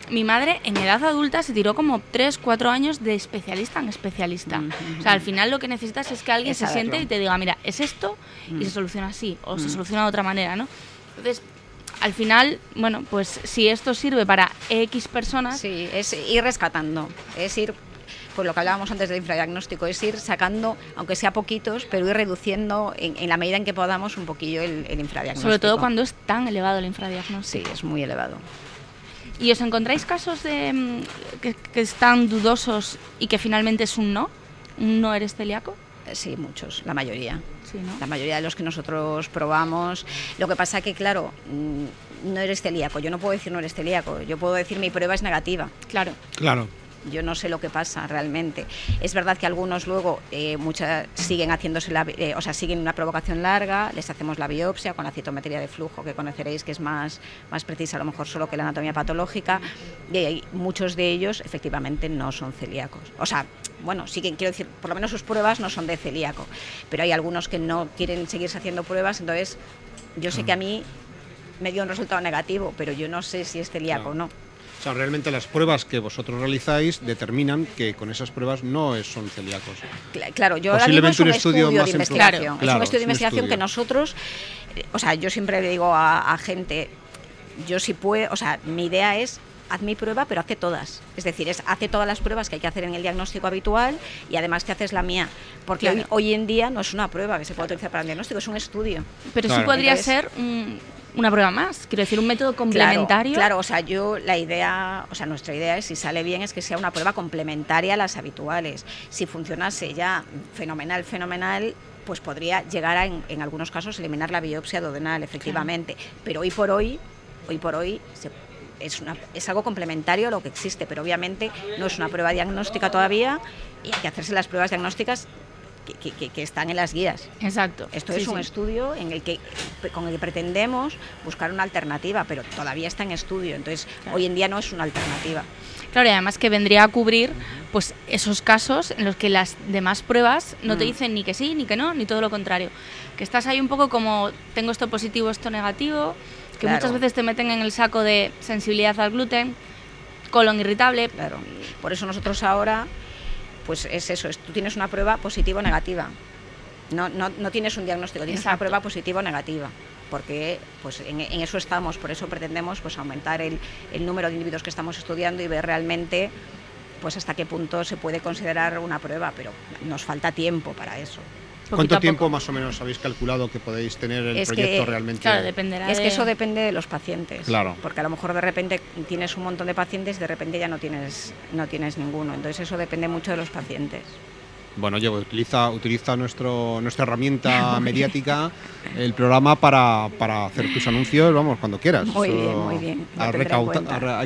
Mi madre en edad adulta se tiró como 3-4 años de especialista en especialista. O sea, al final lo que necesitas es que alguien se siente y te diga, mira, es esto y se soluciona así, o se soluciona de otra manera, ¿no? Entonces, al final, bueno, pues si esto sirve para X personas... Sí, es ir rescatando, es ir... Pues lo que hablábamos antes del infradiagnóstico, es ir sacando, aunque sea poquitos, pero ir reduciendo en la medida en que podamos un poquillo el infradiagnóstico. Sobre todo cuando es tan elevado el infradiagnóstico. Sí, es muy elevado. ¿Y os encontráis casos que están dudosos y que finalmente es un no? ¿Un no eres celíaco? Sí, muchos, la mayoría. Sí, ¿no? La mayoría de los que nosotros probamos. Lo que pasa que, claro, no eres celíaco. Yo no puedo decir no eres celíaco. Yo puedo decir mi prueba es negativa. Claro. Claro. Yo no sé lo que pasa realmente. Es verdad que algunos luego muchas siguen haciéndose la, o sea, siguen una provocación larga, les hacemos la biopsia con la citometría de flujo, que conoceréis que es más precisa a lo mejor solo que la anatomía patológica, y muchos de ellos efectivamente no son celíacos. O sea, bueno, sí que quiero decir, por lo menos sus pruebas no son de celíaco, pero hay algunos que no quieren seguirse haciendo pruebas, entonces yo sé que a mí me dio un resultado negativo, pero yo no sé si es celíaco o no. O sea, realmente las pruebas que vosotros realizáis determinan que con esas pruebas no son celíacos. Claro, yo ahora digo, es un estudio de investigación. Es un estudio de investigación que nosotros, o sea, yo siempre le digo a gente, yo si puedo, o sea, mi idea es, haz mi prueba, pero hace todas. Es decir, hace todas las pruebas que hay que hacer en el diagnóstico habitual y además te haces la mía. Porque hoy en día no es una prueba que se puede utilizar para el diagnóstico, es un estudio. Pero sí podría ser una prueba más, quiero decir, un método complementario. Claro, o sea, yo la idea, o sea, nuestra idea es, si sale bien, es que sea una prueba complementaria a las habituales. Si funcionase ya fenomenal, fenomenal, pues podría llegar a, en algunos casos, eliminar la biopsia duodenal, efectivamente. Claro. Pero hoy por hoy, es algo complementario a lo que existe, pero obviamente no es una prueba diagnóstica todavía y hay que hacerse las pruebas diagnósticas que están en las guías. Exacto. Esto es un estudio en el que, con el que pretendemos buscar una alternativa, pero todavía está en estudio, entonces hoy en día no es una alternativa. Claro, y además que vendría a cubrir pues esos casos en los que las demás pruebas no te dicen ni que sí, ni que no, ni todo lo contrario. Que estás ahí un poco como, tengo esto positivo, esto negativo, que muchas veces te meten en el saco de sensibilidad al gluten, colon irritable. Claro. Por eso nosotros ahora, pues es eso, tú tienes una prueba positiva o negativa. No tienes un diagnóstico, tienes una prueba positiva o negativa. Porque pues en eso estamos, por eso pretendemos pues aumentar el número de individuos que estamos estudiando y ver realmente pues hasta qué punto se puede considerar una prueba, pero nos falta tiempo para eso. ¿Cuánto tiempo más o menos habéis calculado que podéis tener el proyecto realmente? Claro, dependerá. Es que eso depende de los pacientes. Claro. Porque a lo mejor de repente tienes un montón de pacientes y de repente ya no tienes ninguno. Entonces eso depende mucho de los pacientes. Bueno, Diego, utiliza nuestra herramienta mediática, el programa, para hacer tus anuncios, vamos, cuando quieras. Muy bien, muy bien. Hay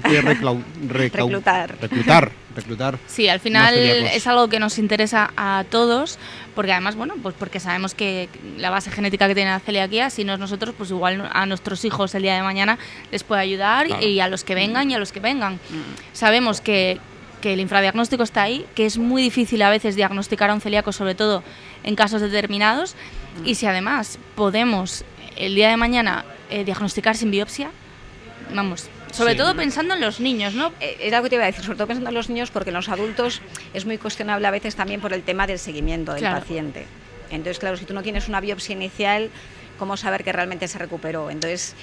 que reclutar. Sí, al final es algo que nos interesa a todos, porque además, bueno, pues porque sabemos que la base genética que tiene la celiaquía, si no es nosotros, pues igual a nuestros hijos el día de mañana les puede ayudar, claro. Y a los que vengan Sabemos que el infradiagnóstico está ahí, que es muy difícil a veces diagnosticar a un celíaco, sobre todo en casos determinados, y si además podemos el día de mañana diagnosticar sin biopsia, vamos, sobre todo pensando en los niños, ¿no? Era lo que te iba a decir, sobre todo pensando en los niños, porque en los adultos es muy cuestionable a veces también por el tema del seguimiento del paciente. Entonces, claro, si tú no tienes una biopsia inicial, ¿cómo saber que realmente se recuperó? Entonces,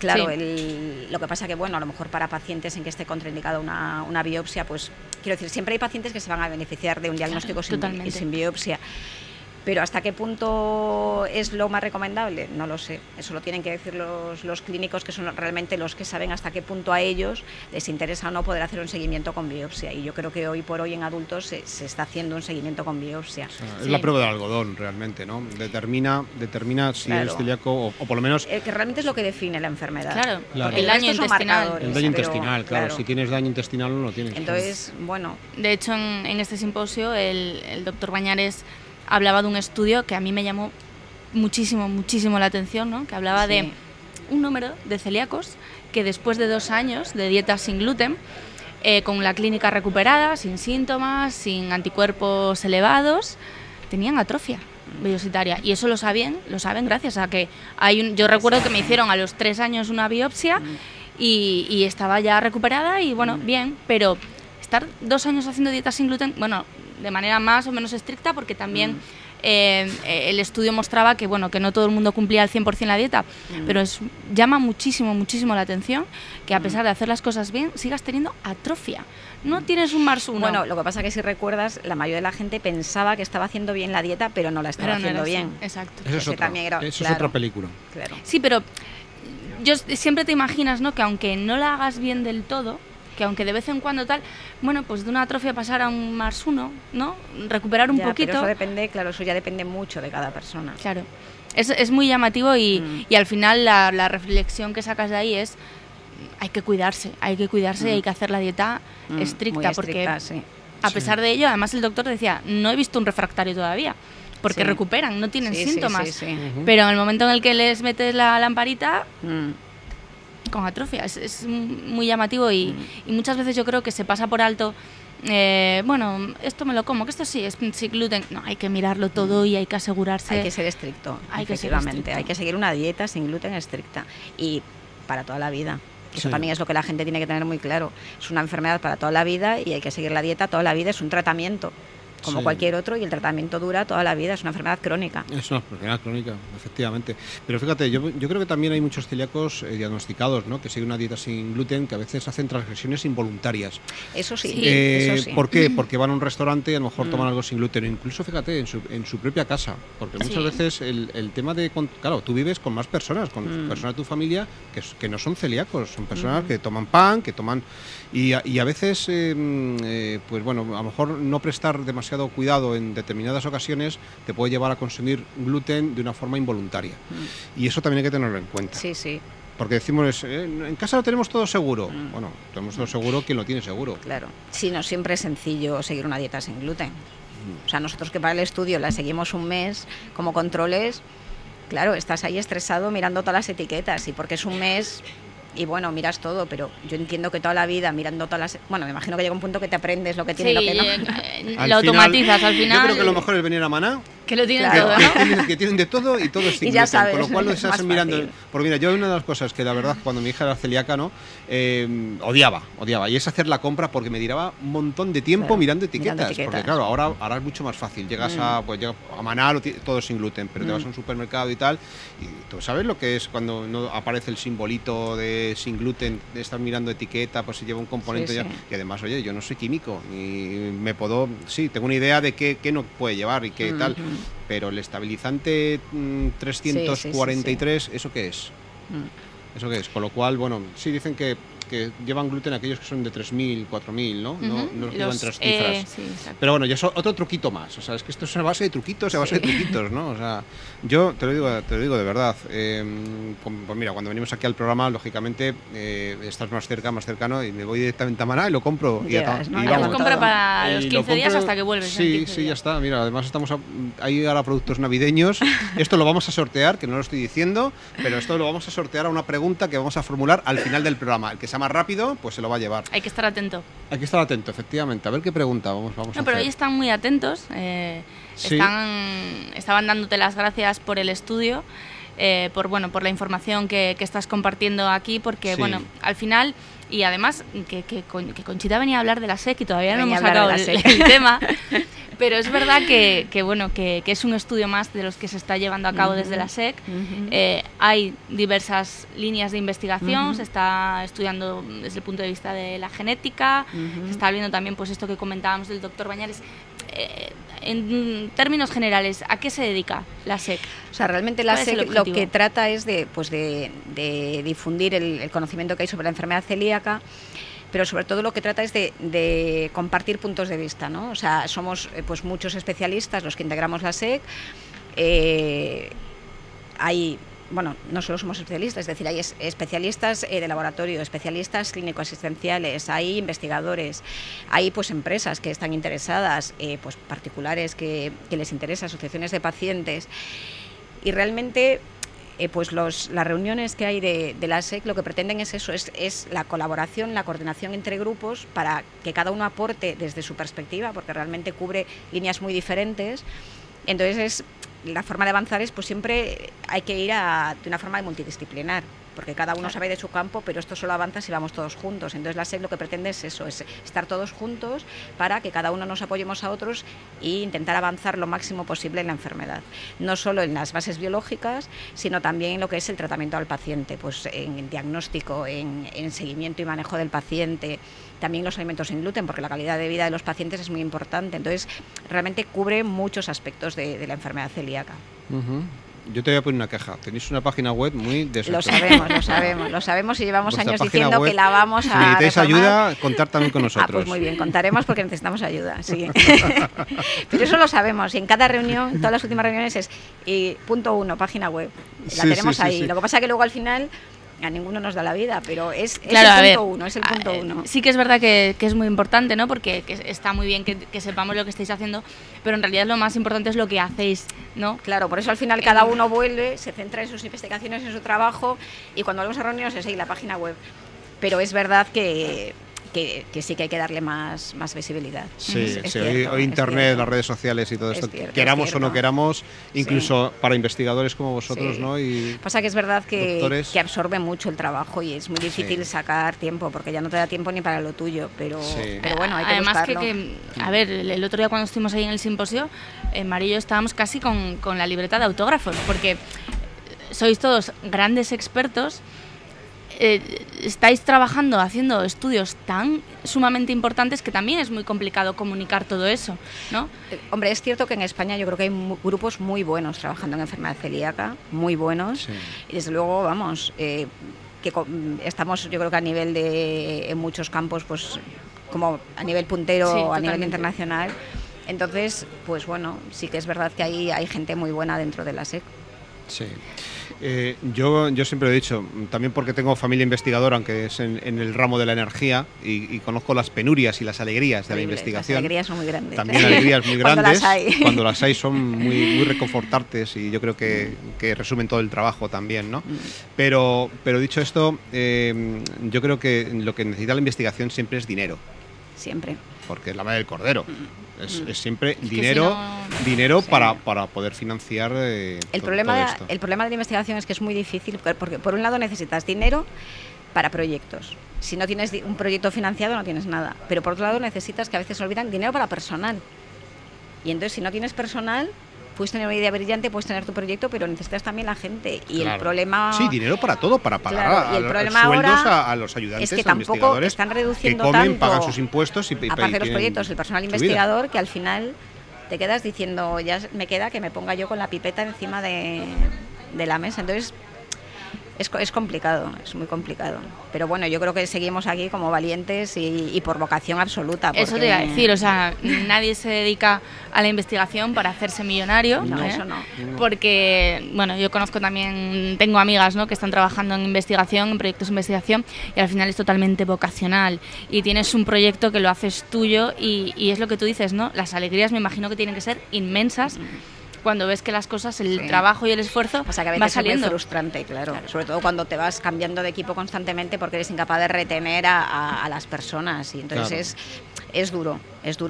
claro, lo que pasa que, bueno, a lo mejor para pacientes en que esté contraindicada una biopsia, pues, quiero decir, siempre hay pacientes que se van a beneficiar de un diagnóstico sin biopsia. Pero ¿hasta qué punto es lo más recomendable? No lo sé. Eso lo tienen que decir los clínicos, que son realmente los que saben hasta qué punto a ellos les interesa o no poder hacer un seguimiento con biopsia. Y yo creo que hoy por hoy en adultos se está haciendo un seguimiento con biopsia. O sea, es la prueba del algodón realmente, ¿no? Determina si eres celíaco o por lo menos... que realmente es lo que define la enfermedad. Claro, el daño intestinal. El daño intestinal, claro. Si tienes daño intestinal no lo tienes. Entonces, bueno... De hecho, en este simposio el doctor Bañares hablaba de un estudio que a mí me llamó muchísimo la atención, ¿no? Que hablaba de un número de celíacos que después de 2 años de dieta sin gluten, con la clínica recuperada, sin síntomas, sin anticuerpos elevados, tenían atrofia vellositaria. Y eso lo saben gracias a que hay un... Yo recuerdo que me hicieron a los 3 años una biopsia y estaba ya recuperada y bueno, bien, pero estar 2 años haciendo dieta sin gluten, bueno, de manera más o menos estricta, porque también el estudio mostraba que bueno, que no todo el mundo cumplía al 100% la dieta, pero llama muchísimo la atención que a pesar de hacer las cosas bien, sigas teniendo atrofia. No tienes un Marsh 1. Bueno, lo que pasa es que si recuerdas, la mayoría de la gente pensaba que estaba haciendo bien la dieta, pero no la estaba haciendo bien. Exacto. Eso es otra película. Claro. Sí, pero yo siempre te imaginas, ¿no?, que aunque no la hagas bien del todo, que aunque de vez en cuando tal, bueno, pues de una atrofia pasar a un Marsh 1, ¿no? Recuperar un poquito. Pero eso depende, claro, eso ya depende mucho de cada persona. Claro. Es muy llamativo y, y al final la reflexión que sacas de ahí es hay que cuidarse y hay que hacer la dieta estricta, porque a pesar de ello, además el doctor decía, no he visto un refractario todavía, porque recuperan, no tienen síntomas, pero en el momento en el que les metes la lamparita, con atrofia, es muy llamativo y muchas veces yo creo que se pasa por alto. Bueno, esto me lo como, que esto sí es sin gluten. No, hay que mirarlo todo y hay que asegurarse. Hay que ser estricto, hay que seguir una dieta sin gluten estricta y para toda la vida. Eso también es lo que la gente tiene que tener muy claro. Es una enfermedad para toda la vida y hay que seguir la dieta toda la vida. Es un tratamiento como cualquier otro y el tratamiento dura toda la vida. Es una enfermedad crónica. Es una enfermedad crónica, efectivamente. Pero fíjate, yo creo que también hay muchos celíacos diagnosticados, ¿no?, que siguen una dieta sin gluten, que a veces hacen transgresiones involuntarias. Eso sí, eso sí. ¿Por qué? Porque van a un restaurante y a lo mejor toman algo sin gluten. Incluso, fíjate, en su propia casa. Porque muchas veces el tema de... Claro, tú vives con más personas, con personas de tu familia que no son celíacos. Son personas que toman pan, que toman... Y a veces, pues bueno, a lo mejor no prestar demasiado cuidado en determinadas ocasiones te puede llevar a consumir gluten de una forma involuntaria. Y eso también hay que tenerlo en cuenta. Sí, sí. Porque decimos, en casa lo tenemos todo seguro. Bueno, tenemos todo seguro, quien lo tiene seguro. Claro. Si no, siempre es sencillo seguir una dieta sin gluten. O sea, nosotros que para el estudio la seguimos un mes como controles, claro, estás ahí estresado mirando todas las etiquetas y porque es un mes... Y bueno, miras todo, pero yo entiendo que toda la vida mirando todas las... Bueno, me imagino que llega un punto que te aprendes lo que tiene y lo que no. Lo automatizas al final. Yo creo que lo mejor es venir a Maná. Que lo tienen todo, ¿no? Que tienen de todo y todo es sin gluten, sabes, con lo cual lo estás mirando... Fácil. Porque mira, yo una de las cosas que la verdad cuando mi hija era celíaca, ¿no?, odiaba, y es hacer la compra porque me tiraba un montón de tiempo mirando etiquetas. Porque claro, ahora es mucho más fácil. Llegas a Maná, todo sin gluten, pero te vas a un supermercado y tal, y tú sabes lo que es cuando no aparece el simbolito de sin gluten, de estar mirando etiqueta, pues si lleva un componente y además, oye, yo no soy químico y me puedo, tengo una idea de qué no puede llevar y qué tal, pero el estabilizante 343, ¿eso qué es? ¿Eso qué es? Con lo cual, bueno, sí dicen que llevan gluten aquellos que son de 3.000, 4.000, ¿no? No los llevan tres cifras. Pero bueno, ya es otro truquito más. O sea, es que esto es a base de truquitos, ¿no? O sea, yo te lo digo de verdad. Pues mira, cuando venimos aquí al programa, lógicamente, estás más cercano y me voy directamente a Maná y lo compro. Lo compro para los 15 días hasta que vuelves. Sí, ya está. Mira, además estamos ahí ahora productos navideños. Esto lo vamos a sortear, que no lo estoy diciendo, pero esto lo vamos a sortear a una pregunta que vamos a formular al final del programa. El que más rápido, pues se lo va a llevar. Hay que estar atento. Hay que estar atento, efectivamente. A ver qué pregunta vamos a hacer. Pero hoy están muy atentos. Estaban dándote las gracias por el estudio, por la información que estás compartiendo aquí, porque, bueno, al final... Y además, que Conchita venía a hablar de la SEEC y todavía no hemos sacado el tema, pero es verdad que es un estudio más de los que se está llevando a cabo desde la SEEC. Hay diversas líneas de investigación, se está estudiando desde el punto de vista de la genética, se está viendo también pues esto que comentábamos del doctor Bañares. En términos generales, ¿a qué se dedica la SEEC? O sea, realmente la SEEC lo que trata es de difundir el conocimiento que hay sobre la enfermedad celíaca, pero sobre todo lo que trata es de compartir puntos de vista, ¿no? O sea, somos pues muchos especialistas los que integramos la SEEC. Bueno, no solo somos especialistas, es decir, hay especialistas de laboratorio, especialistas clínico-asistenciales, hay investigadores, hay pues empresas que están interesadas, pues particulares que les interesa, asociaciones de pacientes. Y realmente, pues las reuniones que hay de la SEEC lo que pretenden es eso, es la colaboración, la coordinación entre grupos para que cada uno aporte desde su perspectiva, porque realmente cubre líneas muy diferentes. Entonces la forma de avanzar es, pues siempre hay que ir de una forma multidisciplinar, porque cada uno sabe de su campo, pero esto solo avanza si vamos todos juntos. Entonces la SEEC lo que pretende es eso, es estar todos juntos para que cada uno nos apoyemos a otros e intentar avanzar lo máximo posible en la enfermedad. No solo en las bases biológicas, sino también en lo que es el tratamiento al paciente, pues en diagnóstico, en seguimiento y manejo del paciente, también los alimentos sin gluten, porque la calidad de vida de los pacientes es muy importante. Entonces, realmente cubre muchos aspectos de la enfermedad celíaca. yo te voy a poner una caja. Tenéis una página web muy desastrosa. Lo sabemos, lo sabemos, lo sabemos y llevamos años diciendo que la vamos a reformar. Si necesitáis ayuda, contar también con nosotros. Ah, pues muy bien, contaremos porque necesitamos ayuda, sí. Pero eso lo sabemos. Y en cada reunión, todas las últimas reuniones es punto uno, página web. La tenemos ahí. Lo que pasa es que luego al final a ninguno nos da la vida, pero es, claro, es el punto uno. Sí que es verdad que es muy importante, ¿no? Porque está muy bien que sepamos lo que estáis haciendo, pero en realidad lo más importante es lo que hacéis, ¿no? Claro, por eso al final cada uno vuelve, se centra en sus investigaciones, en su trabajo, y cuando volvemos a reunirnos es ahí la página web. Pero es verdad que sí que hay que darle más visibilidad. Sí, hoy Internet, las redes sociales y todo esto, queramos o no queramos, incluso para investigadores como vosotros, ¿no? Y pasa que es verdad que absorbe mucho el trabajo y es muy difícil sacar tiempo porque ya no te da tiempo ni para lo tuyo, pero bueno, hay que buscarlo. Además que, a ver, el otro día cuando estuvimos ahí en el simposio, Marillo, estábamos casi con la libreta de autógrafos porque sois todos grandes expertos. Estáis trabajando, haciendo estudios tan sumamente importantes que también es muy complicado comunicar todo eso, ¿no? Hombre, es cierto que en España yo creo que hay grupos muy buenos trabajando en enfermedad celíaca, muy buenos, y desde luego, vamos, que estamos yo creo que a nivel de, en muchos campos, pues como a nivel puntero, a nivel internacional, entonces, pues bueno, sí que es verdad que ahí hay gente muy buena dentro de la SEEC. Sí. Yo siempre lo he dicho, también porque tengo familia investigadora, aunque es en el ramo de la energía, y conozco las penurias y las alegrías de la investigación. Las alegrías son muy grandes. También alegrías muy grandes. Cuando las hay son muy reconfortantes y yo creo que resumen todo el trabajo también, ¿no? Pero dicho esto, yo creo que lo que necesita la investigación siempre es dinero. Siempre. Porque es la madre del cordero. Es siempre dinero, si no, para poder financiar todo esto. El problema de la investigación es que es muy difícil, porque por un lado necesitas dinero para proyectos. Si no tienes un proyecto financiado no tienes nada, pero por otro lado necesitas, que a veces se olvidan, dinero para personal. Y entonces si no tienes personal, puedes tener una idea brillante, puedes tener tu proyecto, pero necesitas también la gente. Y el problema... Sí, dinero para todo, para pagar sueldos a los ayudantes, es que tampoco investigadores están reduciendo que comen, tanto pagan sus impuestos y aparte de los proyectos, el personal investigador, que al final te quedas diciendo, ya me queda que me ponga yo con la pipeta encima de la mesa. Entonces, es complicado, es muy complicado. Pero bueno, yo creo que seguimos aquí como valientes y por vocación absoluta. Eso te iba a decir, o sea, nadie se dedica a la investigación para hacerse millonario. No, eso no. Porque, bueno, yo conozco también, tengo amigas, ¿no?, que están trabajando en investigación, en proyectos de investigación, y al final es totalmente vocacional. Y tienes un proyecto que lo haces tuyo y es lo que tú dices, ¿no? Las alegrías me imagino que tienen que ser inmensas. Cuando ves que las cosas, el trabajo y el esfuerzo, o sea, que a veces va saliendo. Es muy frustrante, claro. Sobre todo cuando te vas cambiando de equipo constantemente porque eres incapaz de retener a las personas. Y entonces es duro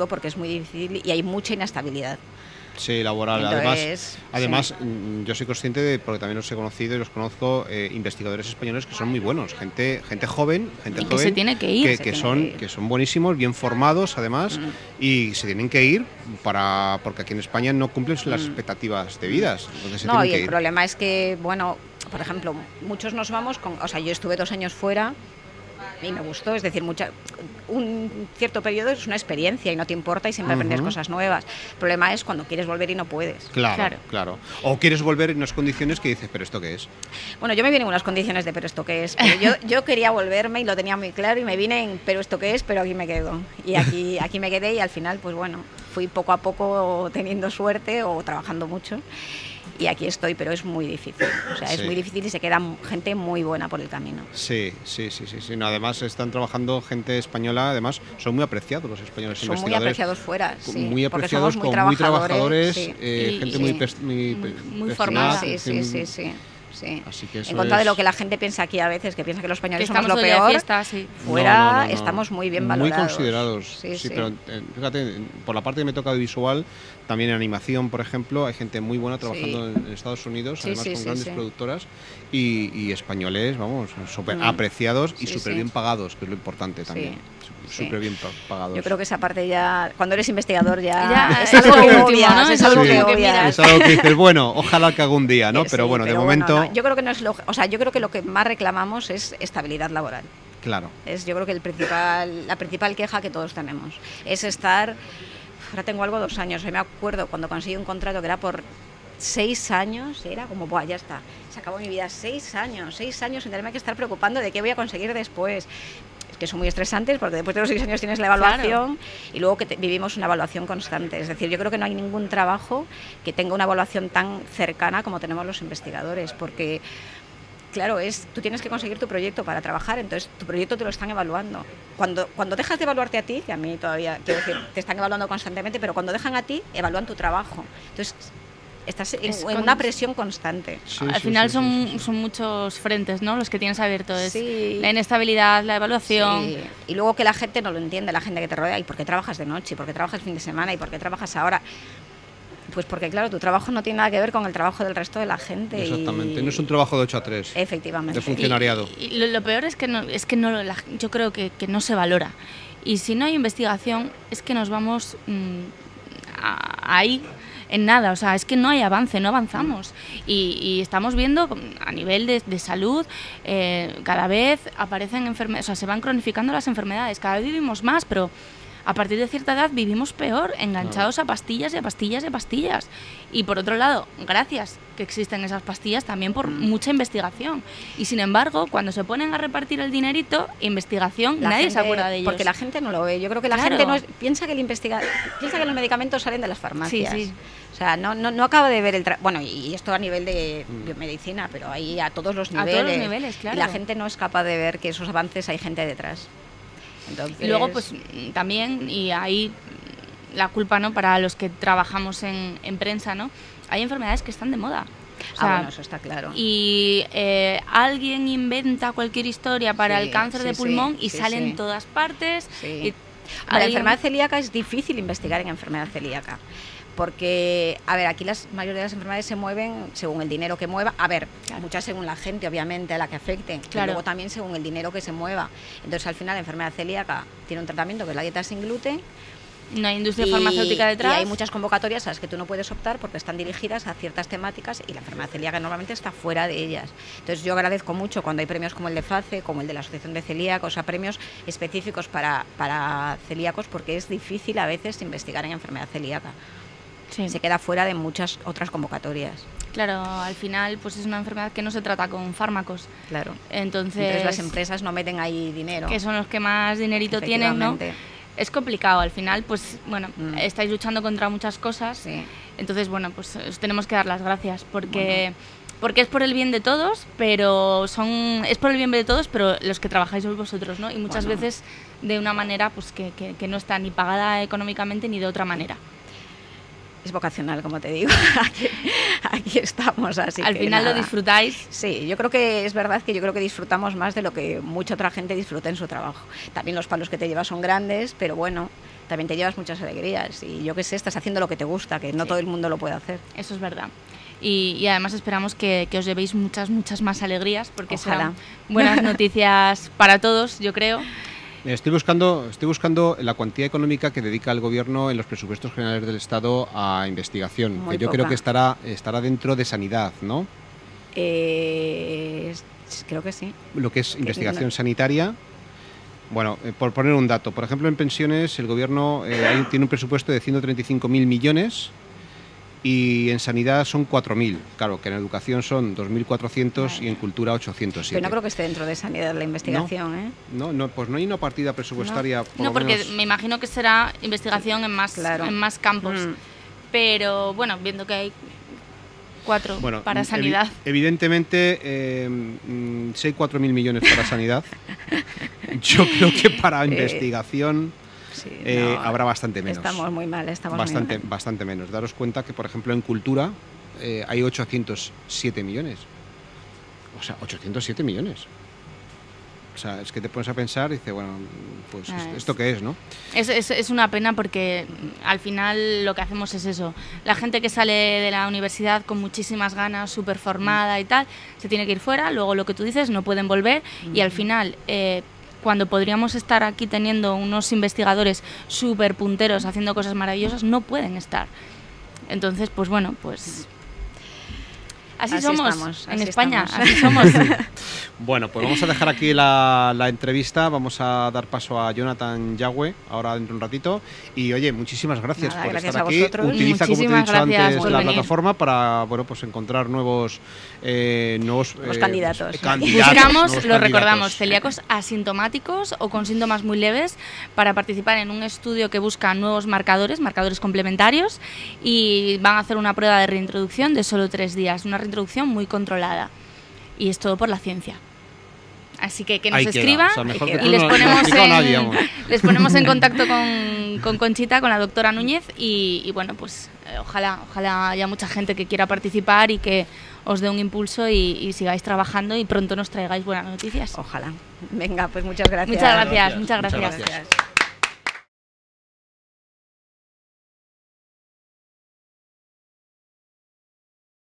porque es muy difícil y hay mucha inestabilidad. Sí, laboral. Entonces, además yo soy consciente, porque también los he conocido y los conozco, investigadores españoles que son muy buenos, gente joven. Que se tiene que ir. Que son buenísimos, bien formados además, y se tienen que ir porque aquí en España no cumplen las expectativas de vidas. No, y el problema es que, bueno, por ejemplo, muchos nos vamos, o sea, yo estuve 2 años fuera y me gustó, es decir, un cierto periodo es una experiencia y no te importa y siempre aprendes cosas nuevas. El problema es cuando quieres volver y no puedes. Claro. O quieres volver en unas condiciones que dices, ¿pero esto qué es? Bueno, yo me vine en unas condiciones de, ¿pero esto qué es? Pero yo quería volverme y lo tenía muy claro y me vine en, ¿pero esto qué es? Pero aquí me quedo. Y aquí me quedé y al final, pues bueno, fui poco a poco teniendo suerte o trabajando mucho. Y aquí estoy, pero es muy difícil. O sea, es muy difícil y se queda gente muy buena por el camino. Sí. No, además, están trabajando gente española. Además, son muy apreciados los españoles investigadores. Son muy apreciados fuera, sí. Muy apreciados, muy trabajadores, gente muy formada. Sí. Así que en contra de lo que la gente piensa aquí a veces, que piensa que los españoles somos lo peor, fuera no. Estamos muy bien valorados. Muy considerados, sí. Pero fíjate, por la parte que me toca audiovisual, también en animación, por ejemplo, hay gente muy buena trabajando en Estados Unidos, además con grandes productoras, y españoles, vamos, súper apreciados y súper bien pagados, que es lo importante también. Súper bien pagados. Yo creo que esa parte ya, cuando eres investigador, ya es algo que obvias, ¿no? Es algo que obvias. Es algo que dices, bueno, ojalá que algún día, ¿no? Pero bueno, de momento... Bueno, yo creo que no es yo creo que lo que más reclamamos es estabilidad laboral. Claro. Yo creo que la principal queja que todos tenemos es estar... Ahora tengo algo 2 años. Yo me acuerdo cuando conseguí un contrato que era por 6 años, era como, buah, ya está, se acabó mi vida, 6 años sin tenerme que estar preocupando de qué voy a conseguir después, que son muy estresantes porque después de los 6 años tienes la evaluación, claro, y luego que vivimos una evaluación constante. Es decir, yo creo que no hay ningún trabajo que tenga una evaluación tan cercana como tenemos los investigadores, porque, claro, es, tú tienes que conseguir tu proyecto para trabajar, entonces tu proyecto te lo están evaluando. Cuando dejas de evaluarte a ti, que a mí todavía, quiero decir, te están evaluando constantemente, pero cuando dejan a ti, evalúan tu trabajo. Entonces, estás en una presión constante. Sí, al final son muchos frentes, ¿no?, los que tienes abiertos. Sí. La inestabilidad, la evaluación. Sí. Y luego que la gente no lo entiende, la gente que te rodea. ¿Y por qué trabajas de noche? ¿Y por qué trabajas el fin de semana? ¿Y por qué trabajas ahora? Pues porque, claro, tu trabajo no tiene nada que ver con el trabajo del resto de la gente. Exactamente, y no es un trabajo de 8 a 3. Efectivamente. De funcionariado. Y lo peor es que yo creo que no se valora. Y si no hay investigación, es que nos vamos ahí en nada, o sea, es que no hay avance, no avanzamos, y estamos viendo a nivel de salud, cada vez aparecen enfermedades, o sea, se van cronificando las enfermedades, cada vez vivimos más, pero a partir de cierta edad vivimos peor, enganchados a pastillas y a pastillas y a pastillas, y por otro lado, gracias que existen esas pastillas también por mucha investigación, y sin embargo, cuando se ponen a repartir el dinerito, investigación, nadie se acuerda de ellos. Porque la gente no lo ve, yo creo que la gente no piensa que piensa que los medicamentos salen de las farmacias. Sí, sí. O sea, no acaba de ver el bueno, y esto a nivel de biomedicina, pero ahí a todos los niveles. A todos los niveles, claro. Y la gente no es capaz de ver que esos avances hay gente detrás. Entonces, luego, pues también, y ahí la culpa, ¿no?, para los que trabajamos en prensa, ¿no?, hay enfermedades que están de moda. O sea, bueno, eso está claro. Y alguien inventa cualquier historia para el cáncer de pulmón y sale en todas partes. Sí. Para la enfermedad celíaca es difícil investigar en enfermedad celíaca. Porque, a ver, aquí las mayoría de las enfermedades se mueven según el dinero que mueva. A ver, claro, muchas según la gente, obviamente, a la que afecten. Claro. Y luego también según el dinero que se mueva. Entonces, al final, la enfermedad celíaca tiene un tratamiento que es la dieta sin gluten. No hay industria farmacéutica detrás. Y hay muchas convocatorias a las que tú no puedes optar porque están dirigidas a ciertas temáticas y la enfermedad celíaca normalmente está fuera de ellas. Entonces, yo agradezco mucho cuando hay premios como el de FACE, como el de la Asociación de Celíacos, o sea, premios específicos para celíacos, porque es difícil a veces investigar en enfermedad celíaca. Sí. Se queda fuera de muchas otras convocatorias. Claro, al final pues es una enfermedad que no se trata con fármacos. Claro. Entonces las empresas no meten ahí dinero. Que son los que más dinerito tienen, ¿no? Es complicado, al final, pues bueno, estáis luchando contra muchas cosas. Sí. Entonces, bueno, pues os tenemos que dar las gracias porque porque es por el bien de todos, pero es por el bien de todos, pero los que trabajáis sois vosotros, ¿no? Y muchas veces de una manera pues que no está ni pagada económicamente ni de otra manera. Es vocacional, como te digo, aquí estamos, así al que final nada. ¿Lo disfrutáis? Sí, yo creo que es verdad que yo creo que disfrutamos más de lo que mucha otra gente disfruta en su trabajo. También los palos que te llevas son grandes, pero bueno, también te llevas muchas alegrías y yo qué sé, estás haciendo lo que te gusta, que no todo el mundo lo puede hacer. Eso es verdad. Y además esperamos que os llevéis muchas más alegrías, porque serán buenas noticias para todos, yo creo. Estoy buscando la cuantía económica que dedica el Gobierno en los presupuestos generales del Estado a investigación, que yo creo que estará dentro de sanidad, ¿no? Creo que sí. Lo que es investigación sanitaria. Bueno, por poner un dato, por ejemplo, en pensiones el Gobierno tiene un presupuesto de 135.000 millones y en sanidad son 4.000, claro, que en educación son 2.400 y en cultura 807. Pero no creo que esté dentro de sanidad la investigación, ¿eh? No, pues no hay una partida presupuestaria. No, porque me imagino que será investigación en más campos, pero bueno, viendo que hay 4 para sanidad. Evidentemente, si hay 4.000 millones para sanidad, yo creo que para investigación... Sí, habrá bastante menos. Estamos muy mal, bastante menos. Daros cuenta que, por ejemplo, en cultura hay 807 millones. O sea, 807 millones. O sea, es que te pones a pensar y dices, bueno, pues ¿esto qué es, no? Es una pena porque al final lo que hacemos es eso. La gente que sale de la universidad con muchísimas ganas, súper formada y tal, se tiene que ir fuera, luego lo que tú dices, no pueden volver y al final... cuando podríamos estar aquí teniendo unos investigadores súper punteros haciendo cosas maravillosas, no pueden estar. Entonces, pues bueno, pues... Así somos estamos, en España, así somos. Bueno, pues vamos a dejar aquí la entrevista, vamos a dar paso a Jonathan Yagüe ahora dentro de un ratito y oye, muchísimas gracias por estar aquí. Utiliza, como te he dicho antes, la plataforma para bueno, pues encontrar nuevos candidatos. Buscamos, lo recordamos, celíacos asintomáticos o con síntomas muy leves para participar en un estudio que busca nuevos marcadores complementarios y van a hacer una prueba de reintroducción de solo 3 días, una reintroducción muy controlada y es todo por la ciencia. Así que nos escriban y les ponemos en contacto con Conchita, con la doctora Núñez y bueno, pues ojalá haya mucha gente que quiera participar y que os dé un impulso y sigáis trabajando y pronto nos traigáis buenas noticias. Ojalá. Venga, pues muchas gracias. Muchas gracias.